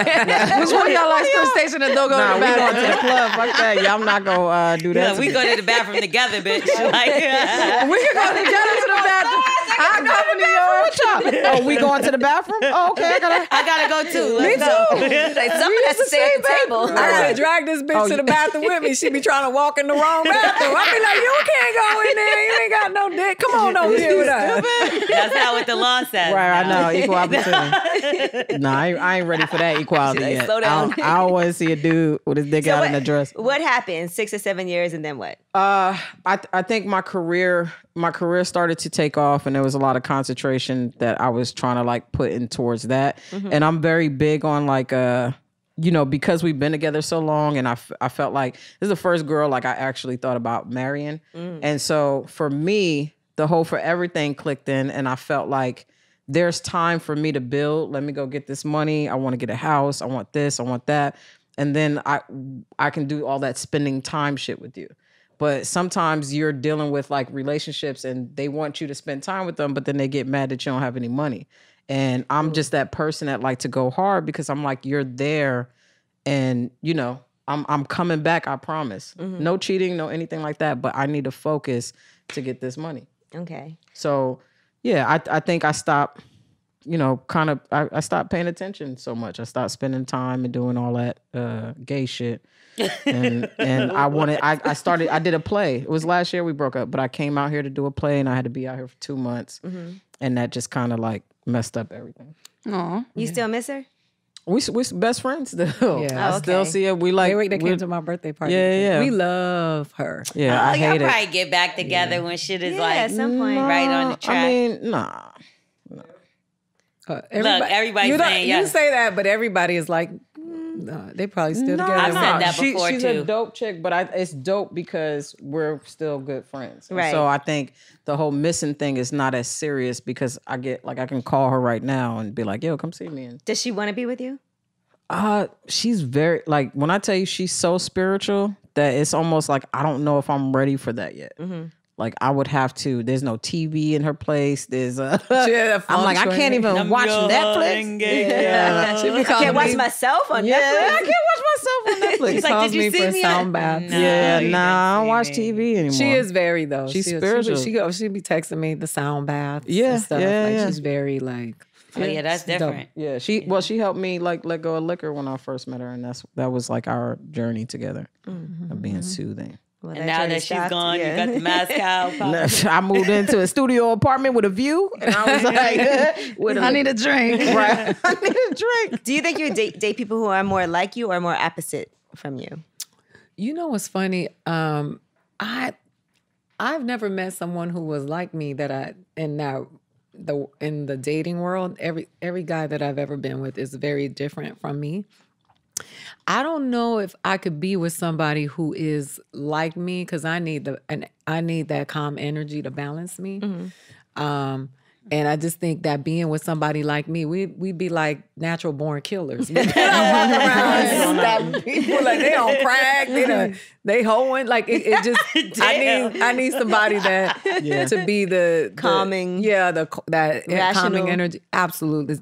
one of y'all likes to go to the station and go to the bathroom? We going to the club. Fuck that. Y'all not gonna do that. We go to the bathroom together, bitch. Like, we can go together to the bathroom. I go to the bathroom. Oh, we going to the bathroom? Oh, okay. I gotta go too. Me too. Like, somebody has to stay at the table. I gotta drag this bitch to the bathroom with me. She be trying to walk in the wrong bathroom. I be like, you can't go in there. You ain't got no dick. Come on over here with us. That's not what the law says. Right, now. I know. Equal opportunity. No, I ain't ready for that equality yet. Slow down. I always see a dude with his dick out in a dress. What happened? 6 or 7 years and then what? I think my career started to take off and there was a lot of concentration that I was trying to like put in towards that. And I'm very big on like, you know, because we've been together so long and I felt like this is the first girl like I actually thought about marrying. And so for me, the whole forever thing clicked in and I felt like there's time for me to build. Let me go get this money. I want to get a house. I want this. I want that. And then I can do all that spending time shit with you. But sometimes you're dealing with like relationships and they want you to spend time with them, but then they get mad that you don't have any money. And I'm just that person that like to go hard because I'm like, you're there and you know, I'm coming back, I promise. No cheating, no anything like that, but I need to focus to get this money. Okay. So yeah, I think I stopped, you know, kind of, I stopped paying attention so much. I stopped spending time and doing all that gay shit. And I wanted, I did a play. It was last year we broke up, but I came out here to do a play and I had to be out here for 2 months. Mm-hmm. And that just kind of like messed up everything. Aw. You still miss her? We best friends still. Yeah. Oh, okay. I still see her. We like they came to my birthday party. Yeah, yeah. We love her. Yeah, I hate it. Y'all probably get back together when shit is like at some point right on the track. I mean, nah. Everybody, look, everybody's saying you say that, but everybody is like, nah, they probably still together. I've said that before too. She's a dope chick, but it's dope because we're still good friends. Right. So I think the whole missing thing is not as serious because I get like I can call her right now and be like, yo, come see me. And does she want to be with you? She's very like when I tell you she's so spiritual that it's almost like I don't know if I'm ready for that yet. Mm-hmm. Like I would have to. There's no TV in her place. There's I'm like I can't even watch Netflix. Yeah. I can't watch myself on Netflix. I can't watch myself on Netflix. She's like, did you see me? No, yeah, nah, I don't watch TV anymore. She is very though. She's spiritual. She'd be texting me the sound baths. Yeah, and stuff. Yeah, like she's very like. Oh yeah, that's different. Yeah, she helped me like let go of liquor when I first met her, and that was like our journey together of being soothing. Well, and now that she's gone, you got the Moscow. I moved into a studio apartment with a view, and I was like, I need a drink. Right. I need a drink. Do you think you would date people who are more like you or more opposite from you? You know what's funny? I've never met someone who was like me that in the dating world, every guy that I've ever been with is very different from me. I don't know if I could be with somebody who is like me because I need that calm energy to balance me. Mm-hmm. And I just think that being with somebody like me, we'd be like natural born killers. We'd around stop people like they on crack, they hoeing. Like it just I need somebody that to be the calming. That calming energy. Absolutely.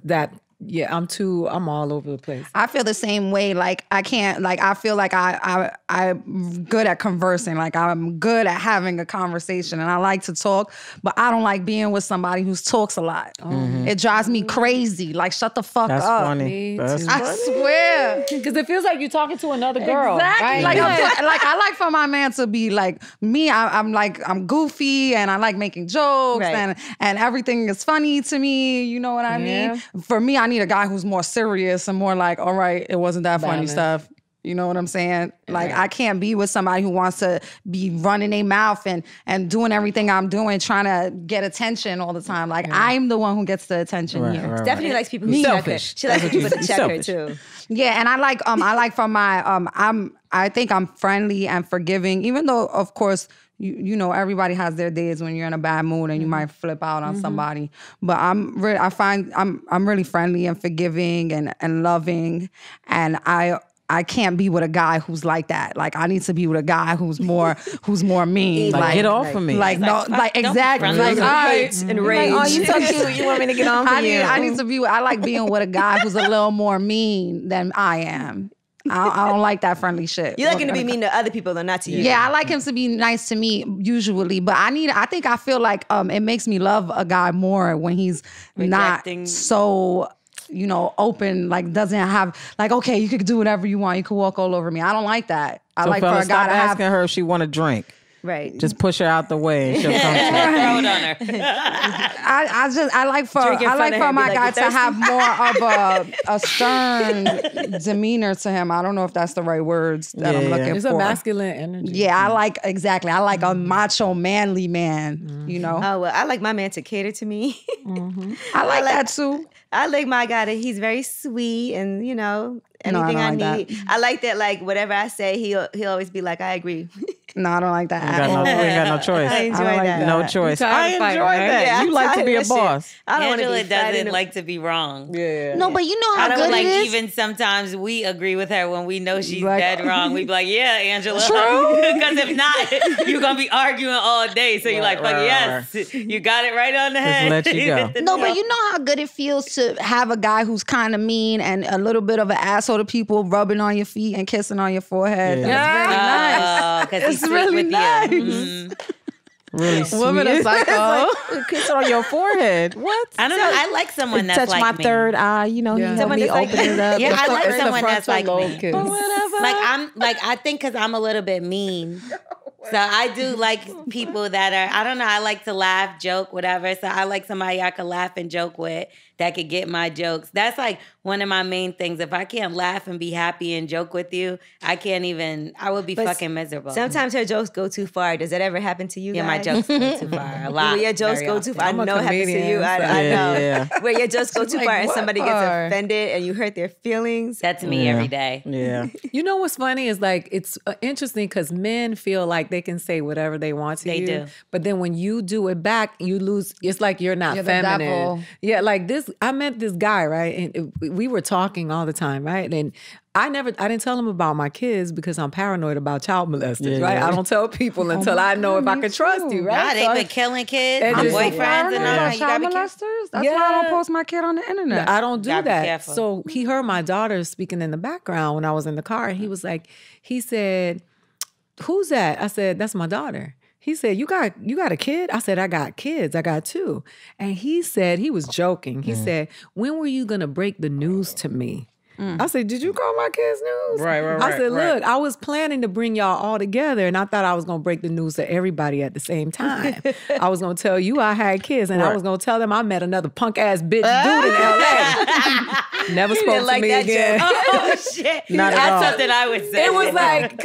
Yeah, I'm all over the place. I feel the same way. Like I can't, like I feel like I'm good at conversing. Like I'm good at having a conversation and I like to talk, but I don't like being with somebody who talks a lot. Mm-hmm. It drives me crazy. Like shut the fuck up. Funny. That's funny. I swear. Because it feels like you're talking to another girl. Exactly. Right? Like, I like for my man to be like me. I'm goofy and I like making jokes and everything is funny to me. You know what I mean? For me, I need a guy who's more serious and more like, all right, it wasn't that funny stuff. You know what I'm saying? Like, I can't be with somebody who wants to be running their mouth and doing everything I'm doing, trying to get attention all the time. Like, I'm the one who gets the attention here. Right, Stephanie likes people who check her. She likes people to check her, too. Yeah, and I like for my, I think I'm friendly and forgiving, even though, of course, you know, everybody has their days when you're in a bad mood and you might flip out on somebody. But I find I'm really friendly and forgiving and loving. And I can't be with a guy who's like that. Like I need to be with a guy who's more mean. Like get off of me. Like no, like exactly. Like all right, and rage. Like, oh, you so cute. You want me to get on? I need to be. I like being with a guy who's a little more mean than I am. I don't like that friendly shit. You like him to be mean to other people, though, not to you. Yeah, I like him to be nice to me usually, but I feel like it makes me love a guy more when he's not so, you know, open, like doesn't have, like, okay, you could do whatever you want. You could walk all over me. I don't like that. I like for a guy to have. Asking her if she want a drink. Right. Just push her out the way and she'll come to throw it on her. I like for my guy to have more of a stern demeanor to him. I don't know if that's the right words that I'm looking for. It's a masculine energy. Yeah, I like a macho manly man, you know. Oh, well, I like my man to cater to me. I like that too. I like my guy that he's very sweet and, you know, anything I need. That. I like that, like, whatever I say, he'll always be like, I agree. No, I don't like that. We ain't got no choice. I enjoy that. No choice. I enjoy that. Yeah, you like to be a boss. I don't Angela doesn't like to be wrong. Yeah. No, but you know how good it is. I don't like even sometimes we agree with her when we know she's like, dead wrong. We be like, yeah, Angela. True. Because if not, you're going to be arguing all day. So you're like, fuck yes. You got it right on the head. Just let you go. No, but you know how good it feels to have a guy who's kind of mean and a little bit of an asshole to people, rubbing on your feet and kissing on your forehead. Yeah. That's very nice. It's really nice. Mm-hmm. really sweet. Woman a psycho. Like, kiss it on your forehead. What? I don't know. I like someone that's like me. Touch my third eye. You know, yeah. Someone that's like, open it up. Yeah, I like someone that's like me. Kiss. But whatever. Like I think because I'm a little bit mean. So I do like people that are, I don't know, I like to laugh, joke, whatever. So I like somebody I could laugh and joke with that could get my jokes. That's like one of my main things. If I can't laugh and be happy and joke with you, I would be fucking miserable. Sometimes her jokes go too far. Does that ever happen to you guys? Yeah, my jokes go too far. A lot. Where your jokes go too far. I know it happens to you. I know. Where your jokes go too far and somebody gets offended and you hurt their feelings. That's me every day. Yeah. You know what's funny is like, it's interesting because men feel like they can say whatever they want to you. They do. But then when you do it back, you lose. It's like you're not feminine. Yeah, like this. I met this guy, right? And we were talking all the time, right? And I didn't tell him about my kids because I'm paranoid about child molesters, right? I don't tell people until I know if I can trust you, right? Nah, they've been killing kids and boyfriends and all. Child molesters? That's why I don't post my kid on the internet. I don't do that. So he heard my daughter speaking in the background when I was in the car. And he was like, he said, "Who's that?" I said, "That's my daughter." He said, "You got a kid?" I said, "I got kids. I got two." And he said, he was joking. He said, "When were you going to break the news to me?" I said, "Did you call my kids news?" Right. I said, "Look, I was planning to bring y'all all together, and I thought I was going to break the news to everybody at the same time. I was going to tell you I had kids, and I was going to tell them I met another punk-ass bitch dude in L.A. Never spoke to like me again. Oh, shit. That's something I would say. It was like,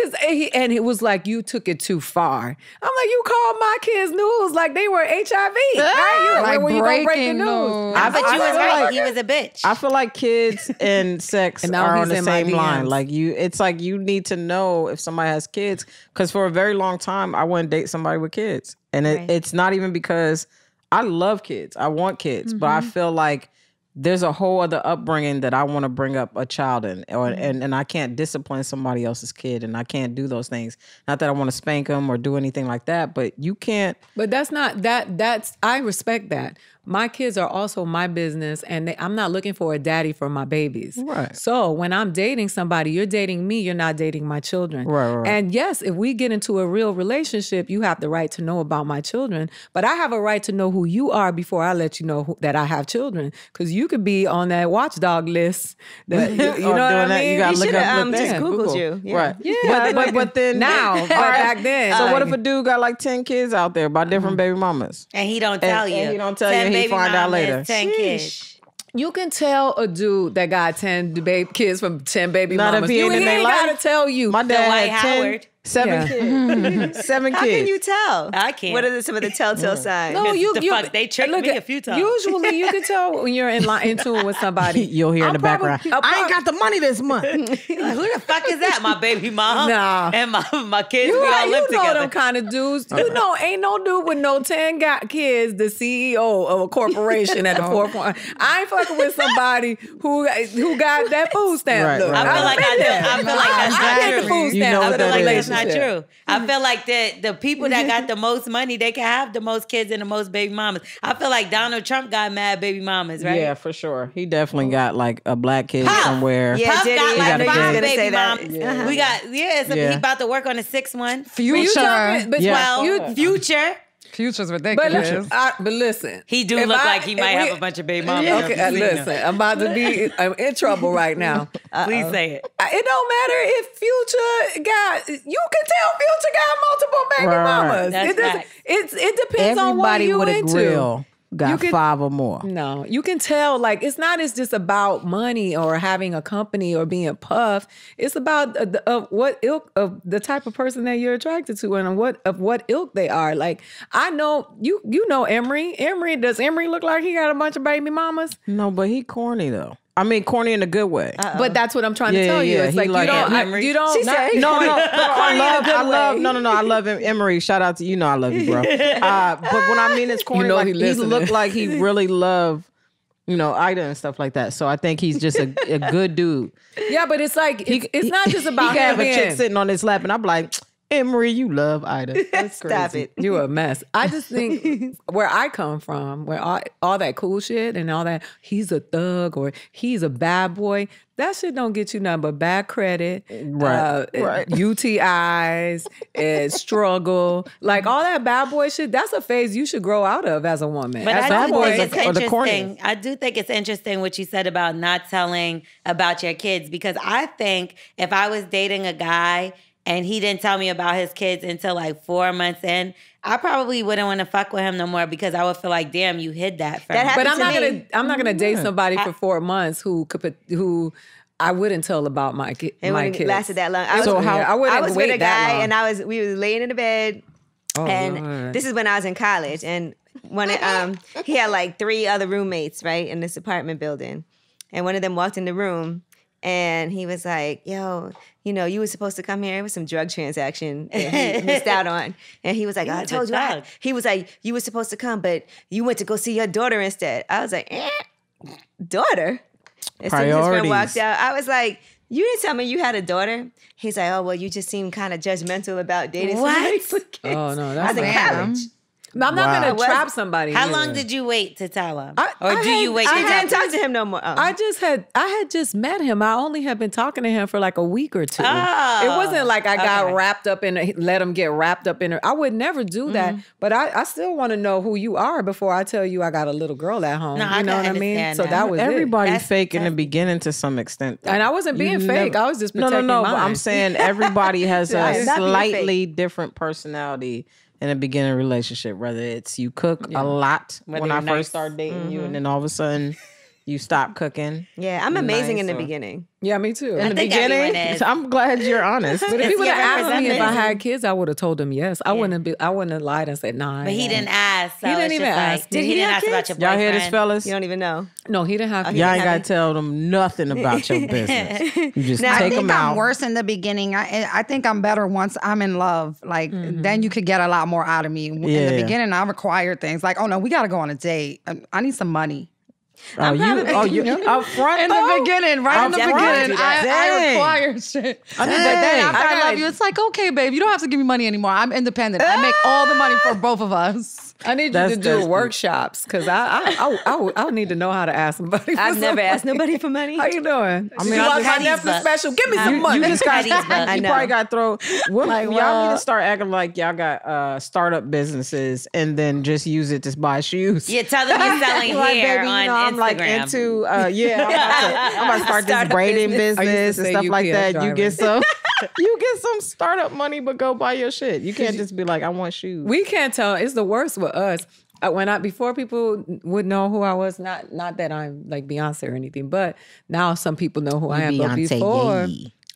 and it was like, you took it too far. I'm like, you called my kids news like they were HIV. Right? Like, when you going to break the news? I thought you was right. He was a bitch. I feel like kids and and are on the same line. Like it's like you need to know if somebody has kids. Because for a very long time, I wouldn't date somebody with kids, and it's not even because I love kids. I want kids, but I feel like there's a whole other upbringing that I want to bring up a child in, and I can't discipline somebody else's kid, and I can't do those things. Not that I want to spank them or do anything like that, but you can't. But that's not that. That's I respect that. My kids are also my business, and I'm not looking for a daddy for my babies. Right. So when I'm dating somebody, you're dating me, you're not dating my children. Right. And yes, if we get into a real relationship, you have the right to know about my children, but I have a right to know who you are before I let you know that I have children, because you could be on that watchdog list. That, you know what I mean? You gotta look up just Googled you. Yeah. Right. Yeah. But then now, but back then. So what if a dude got like 10 kids out there by different baby mamas? And he don't tell you. And he don't tell you. Baby find out later. 10 kids. You can tell a dude that got 10 kids from 10 baby mamas. He ain't gotta tell you. My dad had 7 kids. 7 kids. How can you tell? I can't. What are some of the telltale signs? No, they tricked me a few times. Usually you can tell when you're in tune with somebody. You'll hear in the background, "I ain't got the money this month." Like, who the fuck is that? My baby mom and my kids, we all live together. You know them kind of dudes. You know, ain't no dude with no 10 got kids the CEO of a corporation at the forefront. I ain't fucking with somebody who got that food stamp look. I feel like that's not true. I get the food stamp. I feel like that's not true. I feel like the people that got the most money, they can have the most kids and the most baby mamas. I feel like Donald Trump got mad baby mamas, right? Yeah, for sure. He definitely got like a black kid somewhere. Yeah, Puff got like 5 baby mamas. Yeah. We got he about to work on a 6th one. Future, but Future. Future's ridiculous. But listen. He do look like he might have a bunch of baby mamas. Okay, listen. I'm about to be in trouble right now. Please say it. It don't matter if Future got, you can tell Future got multiple baby mamas. It depends on what you into. Everybody with a grill got 5 or more. No, you can tell, like, it's not as just about money or having a company or being Puff. It's about what ilk of the type of person that you're attracted to and what ilk they are. Like, I know you know Emery. Does Emery look like he got a bunch of baby mamas? No, but he corny though. I mean, corny in a good way. But that's what I'm trying to tell you. Yeah. It's like you don't. I love him, Emery. Shout out to you. I love you, bro. But what I mean is corny. He looked like he really loved, Aida and stuff like that. So I think he's just a good dude. Yeah, but it's like it's not just about him. He can have a chick sitting on his lap, and I'm like, Emery, you love Aida. That's crazy. Stop it. You a mess. I just think where I come from, where all that cool shit and all that, he's a thug or he's a bad boy, that shit don't get you nothing but bad credit, right. UTIs, and struggle. Like all that bad boy shit, that's a phase you should grow out of as a woman. But I do think it's interesting. I do think it's interesting what you said about not telling about your kids, because I think if I was dating a guy and he didn't tell me about his kids until like 4 months in, I probably wouldn't want to fuck with him no more, because I would feel like, damn, you hid that from me. But I'm not gonna date somebody for 4 months who I wouldn't tell about my kids. It wouldn't lasted that long. I was with a guy and we were laying in the bed, this is when I was in college, and he had like 3 other roommates, right, in this apartment building, and one of them walked in the room. And he was like, yo, you know, you were supposed to come here. It was some drug transaction that he missed out on. And he was like, I told you. He was like, you were supposed to come, but you went to go see your daughter instead. I was like, daughter? As soon as his friend walked out, I was like, you didn't tell me you had a daughter? He's like, oh, well, you just seem kind of judgmental about dating somebody with kids. Oh, no, that's college. But I'm not going to trap somebody. How long did you wait to tell him? I hadn't talked to him no more. Oh. I had just met him. I only had been talking to him for like a week or two. Oh. It wasn't like I got wrapped up in it, let him get wrapped up in it. I would never do that. But I still want to know who you are before I tell you I got a little girl at home. No, you know what I mean? That. So that was everybody's fake in the beginning to some extent. And I wasn't being fake. I was just protecting mine. I'm saying everybody has a slightly different personality in a beginning relationship, whether it's you cook a lot when I first start dating you, and then all of a sudden you stop cooking. Yeah, I'm amazing in the beginning. Yeah, me too. In the beginning, I'm glad you're honest. But if he would have asked me if I had kids, I would have told him yes. I wouldn't have lied and said no. But he didn't ask. He didn't even ask. He didn't ask about your boyfriend. Y'all hear this, fellas? You don't even know. No, he didn't have kids. Y'all ain't gotta tell them nothing about your business. You just take them out. I think I'm worse in the beginning. I think I'm better once I'm in love. Like then you could get a lot more out of me. In the beginning, I required things like, oh no, we gotta go on a date. I need some money. You up front in the beginning, right? I require shit. I mean, but then after I love you, it's like, okay, babe, you don't have to give me money anymore. I'm independent. I make all the money for both of us. I need you to do workshops, because I need to know how to ask somebody. I've never asked nobody for money. How you doing? I mean, my Netflix special. Give me some money. Y'all need to start acting like y'all got startup businesses and then just use it to buy shoes. Yeah, tell them you're selling hair on Instagram. Like into I'm about to start this braiding business and stuff like that. Driving. You get some startup money, but go buy your shit. You can't just be like, I want shoes. We can't tell. It's the worst with us. Before people would know who I was. Not that I'm like Beyonce or anything, but now some people know who I am. But before,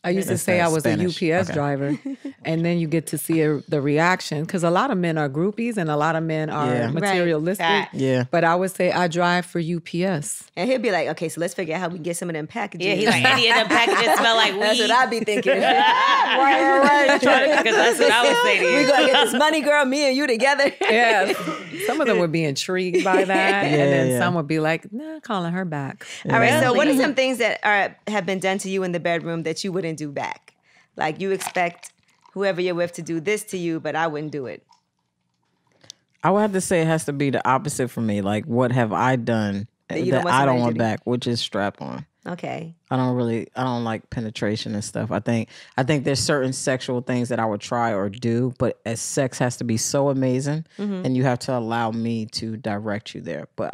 I used to say I was a UPS driver, and then you get to see the reaction, because a lot of men are groupies and a lot of men are materialistic. Right. Yeah. But I would say I drive for UPS, and he'll be like, "Okay, so let's figure out how we can get some of them packages." Yeah, he's like, "Any of them packages smell like weed." That's what I be thinking. right. Because that's what I would say to you. We gonna get this money, girl. Me and you together. Yeah. Some of them would be intrigued by that, and then some would be like, "Nah, calling her back." Yeah. All right. So, what are some things that have been done to you in the bedroom that you wouldn't do back? Like, you expect whoever you're with to do this to you, but I wouldn't do it. I would have to say it has to be the opposite for me. Like, what have I done that I don't want back, which is strap on. Okay. I don't like penetration and stuff. I think there's certain sexual things that I would try or do, but as sex has to be so amazing and you have to allow me to direct you there. But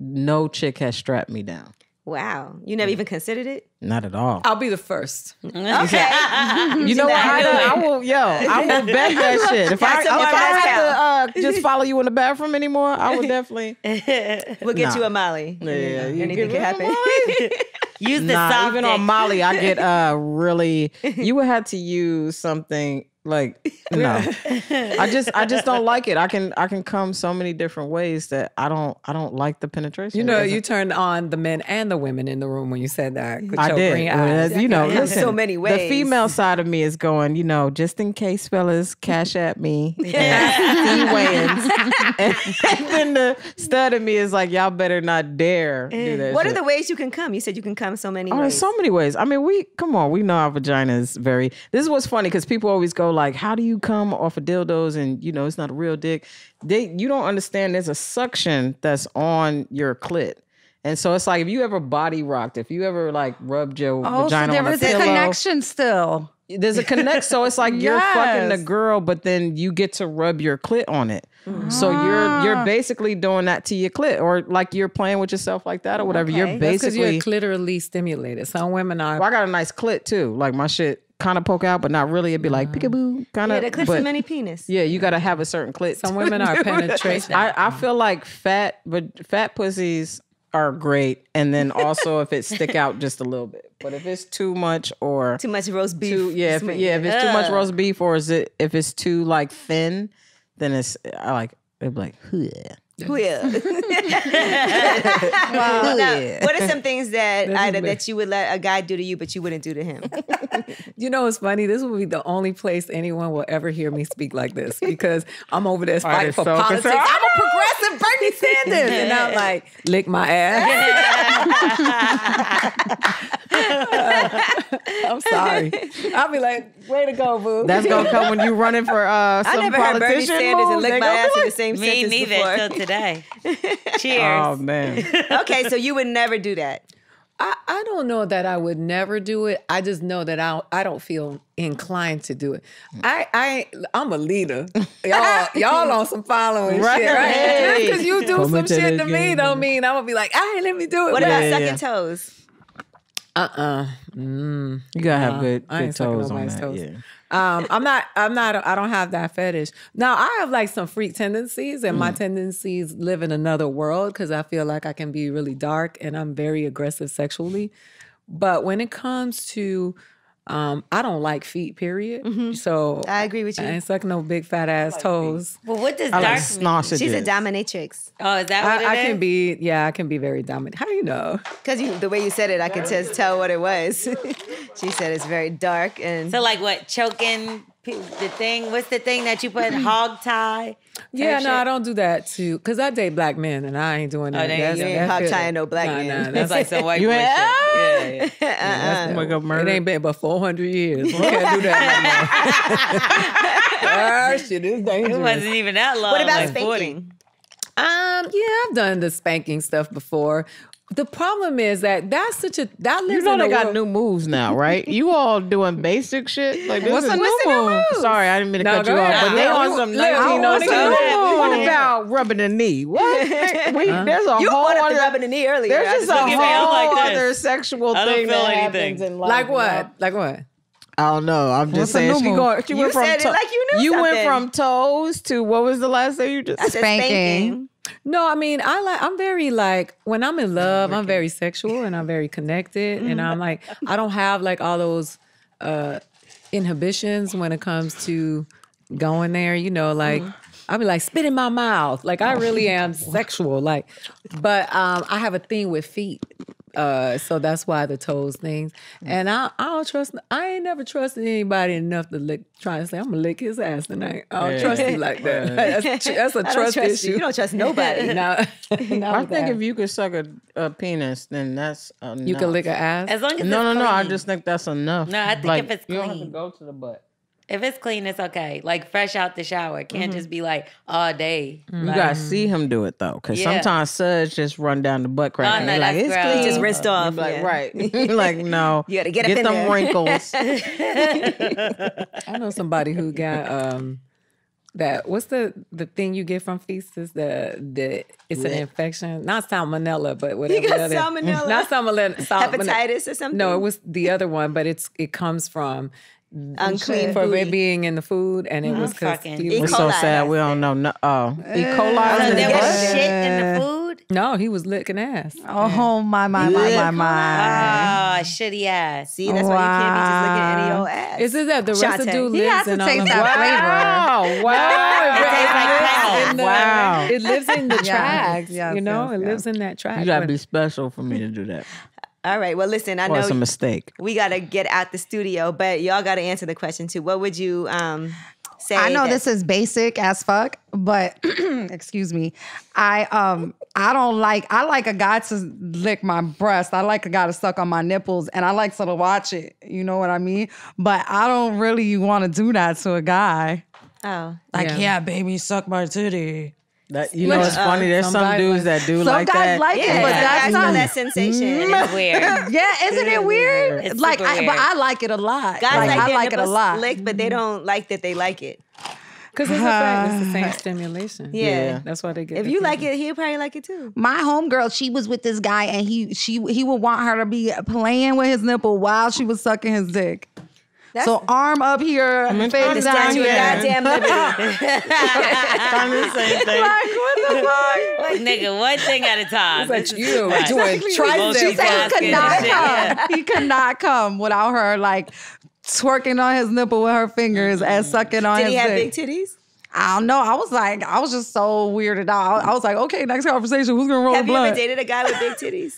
no chick has strapped me down. Wow. You never even considered it? Not at all. I'll be the first. Okay. You know what? I will beg that shit. If I had to just follow you in the bathroom anymore, I would definitely. We'll get you a Molly. Yeah. Anything can happen. Use the soft. Even on Molly, I get really, you would have to use something Like, no, I just don't like it. I can come so many different ways that I don't like the penetration. You know, you turned on the men and the women in the room when you said that. I did. Eyes. You know, listen, so many ways. The female side of me is going, you know, just in case, fellas, cash at me. And then the stud of me is like, y'all better not dare do that. What are the ways you can come? You said you can come so many ways. So many ways. I mean, we know our vagina is very. This is what's funny because people always go, like, how do you come off of dildos and, you know, it's not a real dick? You don't understand there's a suction that's on your clit. And so it's like if you ever body rocked, if you ever like rubbed your vagina on a pillow. Oh, so there's a connection still. There's a connect. So it's like you're fucking the girl, but then you get to rub your clit on it. Mm-hmm. So you're basically doing that to your clit, or like you're playing with yourself like that or whatever. Okay. You're basically... That's 'cause you're clitorally stimulated. Some women are... Well, I got a nice clit too. Like my shit... kind of poke out, but not really. It'd be like peekaboo, kind of. Yeah, the clit's a mini penis. Yeah, you got to have a certain clit. Some women are penetration. I feel like fat pussies are great, and then also if it stick out just a little bit. But if it's too much or too much roast beef, if it's too much roast beef, or if it's too like thin, then it'd be like Wow. Now, what are some things that Ida, that you would let a guy do to you but you wouldn't do to him? You know, it's funny, this will be the only place anyone will ever hear me speak like this, because I'm over there fighting for politics. I'm a progressive Bernie Sanders and I'm like, lick my ass. I'm sorry. I'll be like, way to go, boo. That's gonna come when you running for some politician. I never heard Bernie Sanders and lick my ass in the same sentence before. Me neither till today. Cheers. Oh man. Okay, so you would never do that. I don't know that I would never do it. I just know that I don't feel inclined to do it. I'm a leader. Y'all on some following shit, right? Just because you do some shit to me don't mean I'm gonna be like, all right, let me do it. What about sucking toes? You gotta have good toes on that. Toes. Yeah. I don't have that fetish. Now I have like some freak tendencies, and my tendencies live in another world because I feel like I can be really dark and I'm very aggressive sexually. But when it comes to, I don't like feet, period. So I agree with you. I ain't sucking no big fat ass toes. Well, what does dark mean? She's a dominatrix. Oh, is that what it is? I can be very dominant. How do you know? Because the way you said it, I could just tell what it was. She said it's very dark and so like what, choking the thing? What's the thing that you put in hog tie? Yeah, no, I don't do that too. Cause I date black men and I ain't doing that. You ain't hog tying no black men. Nah, that's like some white boy shit. It ain't been about 400 years. You can't do that no more. Our shit is dangerous. It wasn't even that long. What about like spanking? Yeah, I've done the spanking stuff before. The problem is that's such a... You know they got new moves now, right? You all doing basic shit? Like, what's a new move? Sorry, I didn't mean to cut you off, but they on some 1902. What about rubbing the knee? What? There's a whole other... You rubbing the knee earlier. There's just a whole other sexual thing that happens in life. Like what? Like what? I don't know. I'm just saying. You said it like you knew something. You went from toes to... What was the last thing you just said? Spanking. No, I mean, I'm very like, when I'm in love, I'm very sexual and I'm very connected. And I'm like, I don't have like all those inhibitions when it comes to going there, you know, like I'll be like, spit in my mouth. Like I really am sexual. Like, but I have a thing with feet. So that's why the toes things. And I ain't never trusted anybody enough to try and say, I'm gonna lick his ass tonight. I don't trust you like that. That's a trust issue. You don't trust nobody. I think if you could suck a penis, then that's enough. You can lick an ass? As long as it's clean. I just think that's enough. No, I think like, if it's clean. You don't have to go to the butt. If it's clean, it's okay. Like fresh out the shower. It can't just be like all day. You gotta see him do it though. Cause sometimes suds just run down the butt crack. No, like, it's clean. Just rinsed off. Like, right. Like, no. You gotta get them there. Wrinkles. I know somebody who got that, what's the thing you get from feces? It's an infection. Not salmonella, but whatever. You got salmonella. Not salmonella. Hepatitis or something? No, it was the other one, but it comes from unclean for it being in the food, and it was because we're so sad we don't know. E. coli. There was shit in the food. No, he was licking ass. Oh, my. Oh, shitty ass. See, that's why you can't be just looking at any old ass. Is it that the residue lives in all of them? Wow. Wow. It lives in the tracks. You know, it lives in that track. You got to be special for me to do that. All right. Well, listen, I know it's a mistake. We got to get out the studio, but y'all got to answer the question too. What would you say? I know this is basic as fuck, but excuse me. I don't like, I like a guy to lick my breast. I like a guy to suck on my nipples, and I like to watch it. You know what I mean? But I don't really want to do that to a guy. Oh. Like, yeah baby, suck my titty. That, you know, it's funny. There's some dudes that do like that. Some guys like it, but that's not that sensation. It's weird. Yeah, isn't it weird? It's like, but I like it a lot. Guys like it a lot, but they don't like that they like it because it's the same stimulation. Yeah, that's why they get. If you like it, he'll probably like it too. My homegirl, she was with this guy, and he would want her to be playing with his nipple while she was sucking his dick. So arm up here, face down here. Goddamn liberty. I'm the same thing. Like, what the fuck? Like, nigga, one thing at a time. It's like, you right. doing tricep. She said he could not come. Yeah. He could not come without her, like, twerking on his nipple with her fingers and sucking on his dick. Did he have big titties? I don't know. I was just so weirded out. I was like, okay, next conversation, who's going to roll blood? Have you ever dated a guy with big titties?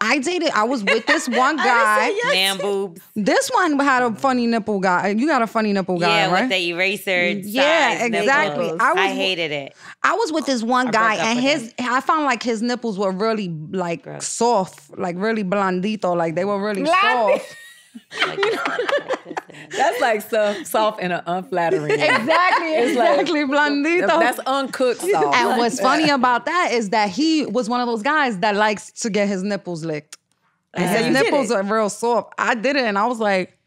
I was with this one guy. Man boobs. This one had a funny nipple guy. You got a funny nipple guy, right? Yeah, with the eraser. Yeah, exactly. I hated it. I was with this one guy, and I found like his nipples were really like soft, like really blandito, like they were really soft. That's like soft and unflattering. Exactly, blandito. That's uncooked soft. And what's funny about that is that he was one of those guys that likes to get his nipples licked. And his nipples are real soft. I did it, and I was like,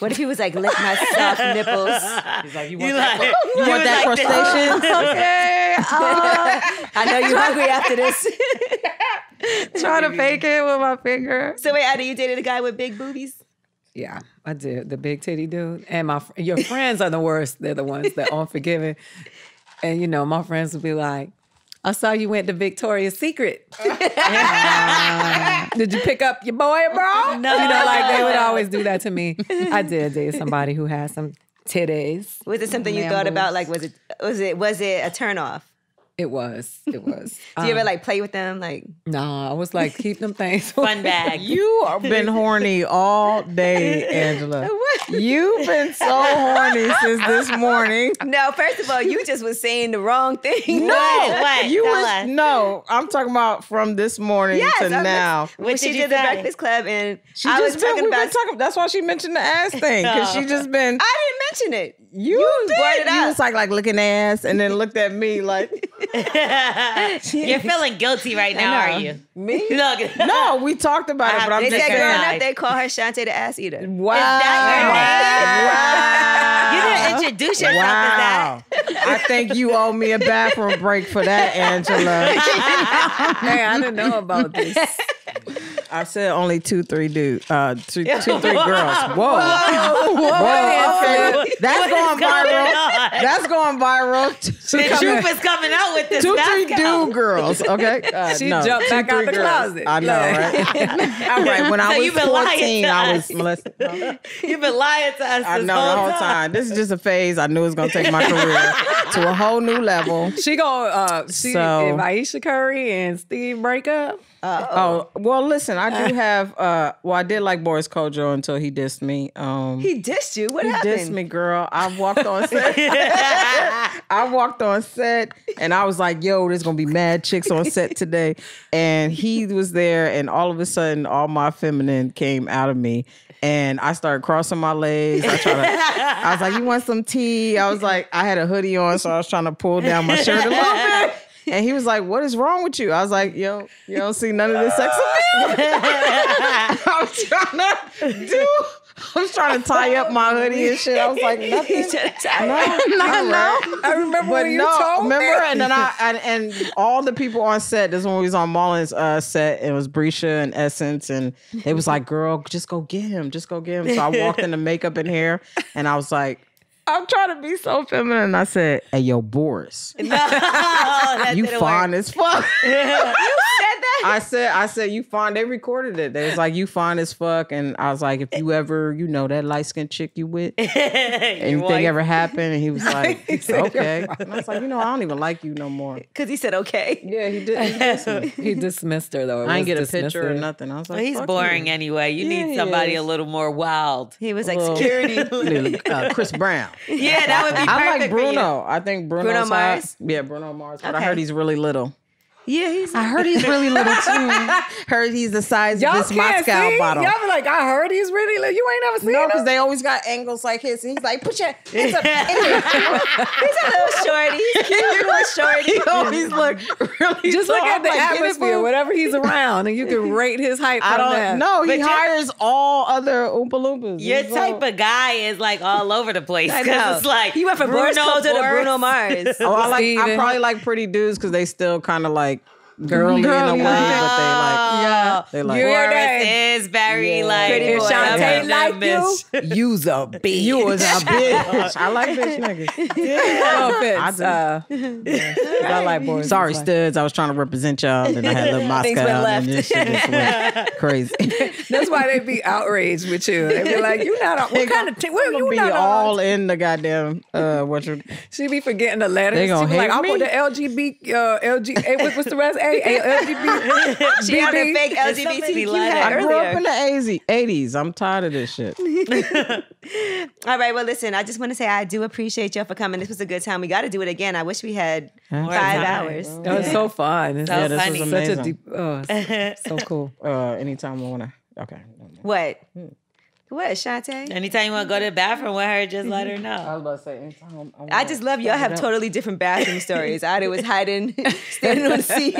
what if he was like, lick my soft nipples? He's like, you want that crustacean? Okay. I know you're hungry after this. Try to fake it with my finger. So wait, Aida, you dated a guy with big boobies? Yeah, I did. The big titty dude. And your friends are the worst. They're the ones that aren't forgiving. And, you know, my friends would be like, I saw you went to Victoria's Secret. Did you pick up your boy, bro? No. You know, like they would always do that to me. I did date somebody who had some titties. Was it something you thought about? Like, was it a turnoff? It was. Do you ever like play with them? Like, no, I was like, keep them things. Fun bag. You have been horny all day, Angela. What? You've been so horny since this morning. No, first of all, you just was saying the wrong thing. No, what? I'm talking about from this morning to now. When she did the Breakfast Club, and I was talking about. That's why she mentioned the ass thing, because she just been. I didn't mention it. You brought it up. You was like looking ass, and then looked at me like. You're feeling guilty right now, are you? Me? No, we talked about it, but I'm just saying. Growing up, they call her Chaunté the Ass Eater. Wow. Wow. You didn't introduce yourself as that. I think you owe me a bathroom break for that, Angela. Hey, I didn't know about this. I said only 2-3 dudes, 2-3 girls. Whoa! That's going viral. That's going viral. The troop is coming out with this. 2-3 dude girls. Okay, she jumped back out the closet. I know, right? All right. When I was 14, I was molested. You've been lying to us. I know the whole time. This is just a phase. I knew it was gonna take my career to a whole new level. She gonna if Ayesha Curry and Steve break up. Well, listen, I do have, I did like Boris Kojo until he dissed me. He dissed you? What happened? He dissed me, girl. I walked on set. I walked on set and I was like, yo, there's going to be mad chicks on set today. And he was there, and all of a sudden, all my feminine came out of me. And I started crossing my legs. I was like, you want some tea? I was like, I had a hoodie on, so I was trying to pull down my shirt a little bit. And he was like, what is wrong with you? I was like, yo, you don't see none of this sex appeal? I was trying to tie up my hoodie and shit. I was like, nothing. No. I remember when you told me. And then and all the people on set, this is when we was on Marlon's set, and it was Brisha and Essence, and they was like, girl, just go get him. So I walked into makeup and hair, and I was like, I'm trying to be so feminine. I said, hey, yo, Boris. No, you fine as fuck. Yeah. You said that? I said, you fine. They recorded it. They was like, you fine as fuck. And I was like, if you ever, you know, that light-skinned chick you with, anything ever happened? And he was like, it's okay. And I was like, you know, I don't even like you no more. Because he said, okay. Yeah, he did. He dismissed her, though. I didn't get a picture or nothing. I was like, well, he's boring anyway. You need somebody a little more wild. He was like, security. Chris Brown. Yeah, that would be perfect. I like Bruno. I think Bruno Mars. Yeah, Bruno Mars. But I heard he's really little. Yeah, I heard he's really little too. Heard he's the size of this Moscow bottle. Y'all be like, I heard he's really little. You ain't never seen him. No, because they always got angles like his. And he's like, put your hands up. He's a little shorty. He's a little shorty. He always look really just tall. Look at the atmosphere, whatever he's around, and you can rate his height from that. No, he hires all other Oompa Loompas. Your type of guy is like all over the place. I know. It's like he went from Bruno to Bruno Mars. Oh, I probably like pretty dudes because they still kind of like girly in a way, but they like, yeah, they like. Boris is very like. Pretty boy. Chaunté like you. You's a bitch. You was a bitch. I like bitch niggas. Yeah, I like Boris. Sorry, studs. I was trying to represent y'all, and I had little Moscow and this shit just went crazy. That's why they be outraged with you. They be like, you not a, what kind of team? You be not all in the goddamn what you? She be forgetting the letters. They gonna hate me. I want the LGB. What's the rest? LGBT. She had a fake LGBTQ hat. I grew up in the 80s. I'm tired of this shit. All right. Well, listen, I just want to say I do appreciate y'all for coming. This was a good time. We got to do it again. I wish we had 5 hours. It was so fun. It's so funny. Was amazing. Such a deep, so cool. Anytime I want to. Okay. What? What, Chaunté? Anytime you want to go to the bathroom with her, just let her know. I was about to say, anytime. I just love y'all have totally different bathroom stories. Ida was hiding, standing on the seat.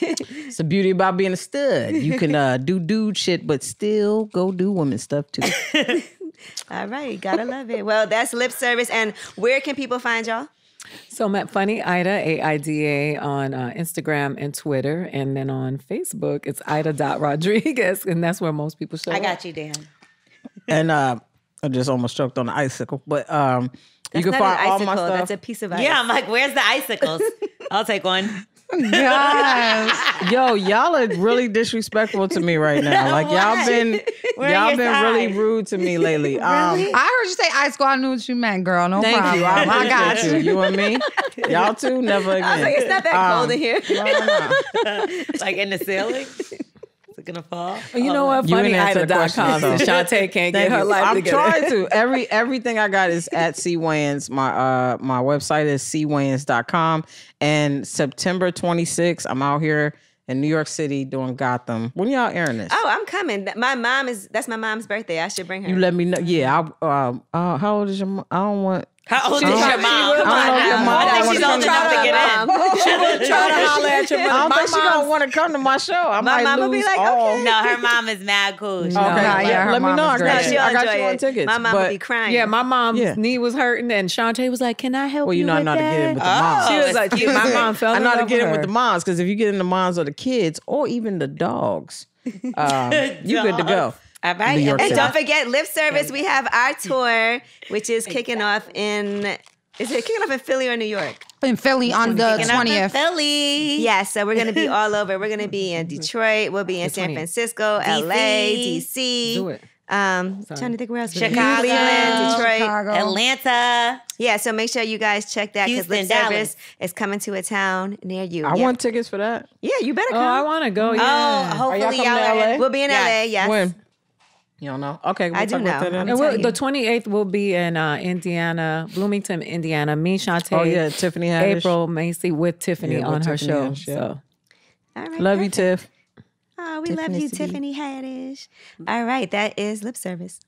It's the beauty about being a stud. You can do dude shit, but still go do woman stuff too. All right, gotta love it. Well, that's Lip Service. And where can people find y'all? So I'm at Funny Aida, AIDA, on Instagram and Twitter. And then on Facebook, it's Aida.Rodriguez. And that's where most people show up. I got you, Dan. And I just almost choked on the icicle, but you can find all my stuff. That's a piece of ice. Yeah, I'm like, where's the icicles? I'll take one. Yes. Yo, y'all are really disrespectful to me right now. Like y'all been really rude to me lately. Really? I heard you say icicle. I knew what you meant, girl. No problem. You. I got you. You and me, y'all too. Never again. I was like, it's not that cold in here. No. Like in the ceiling. Gonna fall. You know what? Funny.com. Chaunté can't get her life together. I'm trying to. Everything I got is at cwayans. My website is cwayans.com. And September 26th, I'm out here in New York City doing Gotham. When y'all airing this? Oh, I'm coming. That's my mom's birthday. I should bring her. You let me know. Yeah. How old is your mom? I don't want. How old is your mom? I think she's old enough to get in. I don't think she's going to want to come to my show. My mom will be like, okay. No, her mom is mad cool. Okay, let me know. I got you on tickets. My mom will be crying. Yeah, my mom's knee was hurting, and Chaunté was like, can I help you? Well, you know, I'm not to get in with the moms. She was like, my mom fell in love with her. I'm not to get in with the moms, because if you get in the moms or the kids, or even the dogs, you're good to go. All right. And don't forget, Lip Service, we have our tour, which is kicking off in... Is it kicking off in Philly or New York? In Philly on the 20th. Philly. Yeah, so we're going to be all over. We're going to be in Detroit. We'll be in San Francisco, L.A., D.C. Do it. Trying to think where else. Chicago, Cleveland, Detroit, Chicago. Atlanta. Yeah, so make sure you guys check that because Lip Service is coming to a town near you. I want tickets for that. Yeah, you better come. Oh, I want to go, yeah. Oh, hopefully y'all are in L.A.? We'll be in L.A., yes. When? You don't know? Okay, we'll I do know. The 28th will be in Indiana, Bloomington, Indiana. Me, Chaunté, Tiffany Haddish. April Macy with Tiffany on her show. So, all right, love you, Tiff. Oh, we love you, Tiffany Haddish. All right, that is Lip Service.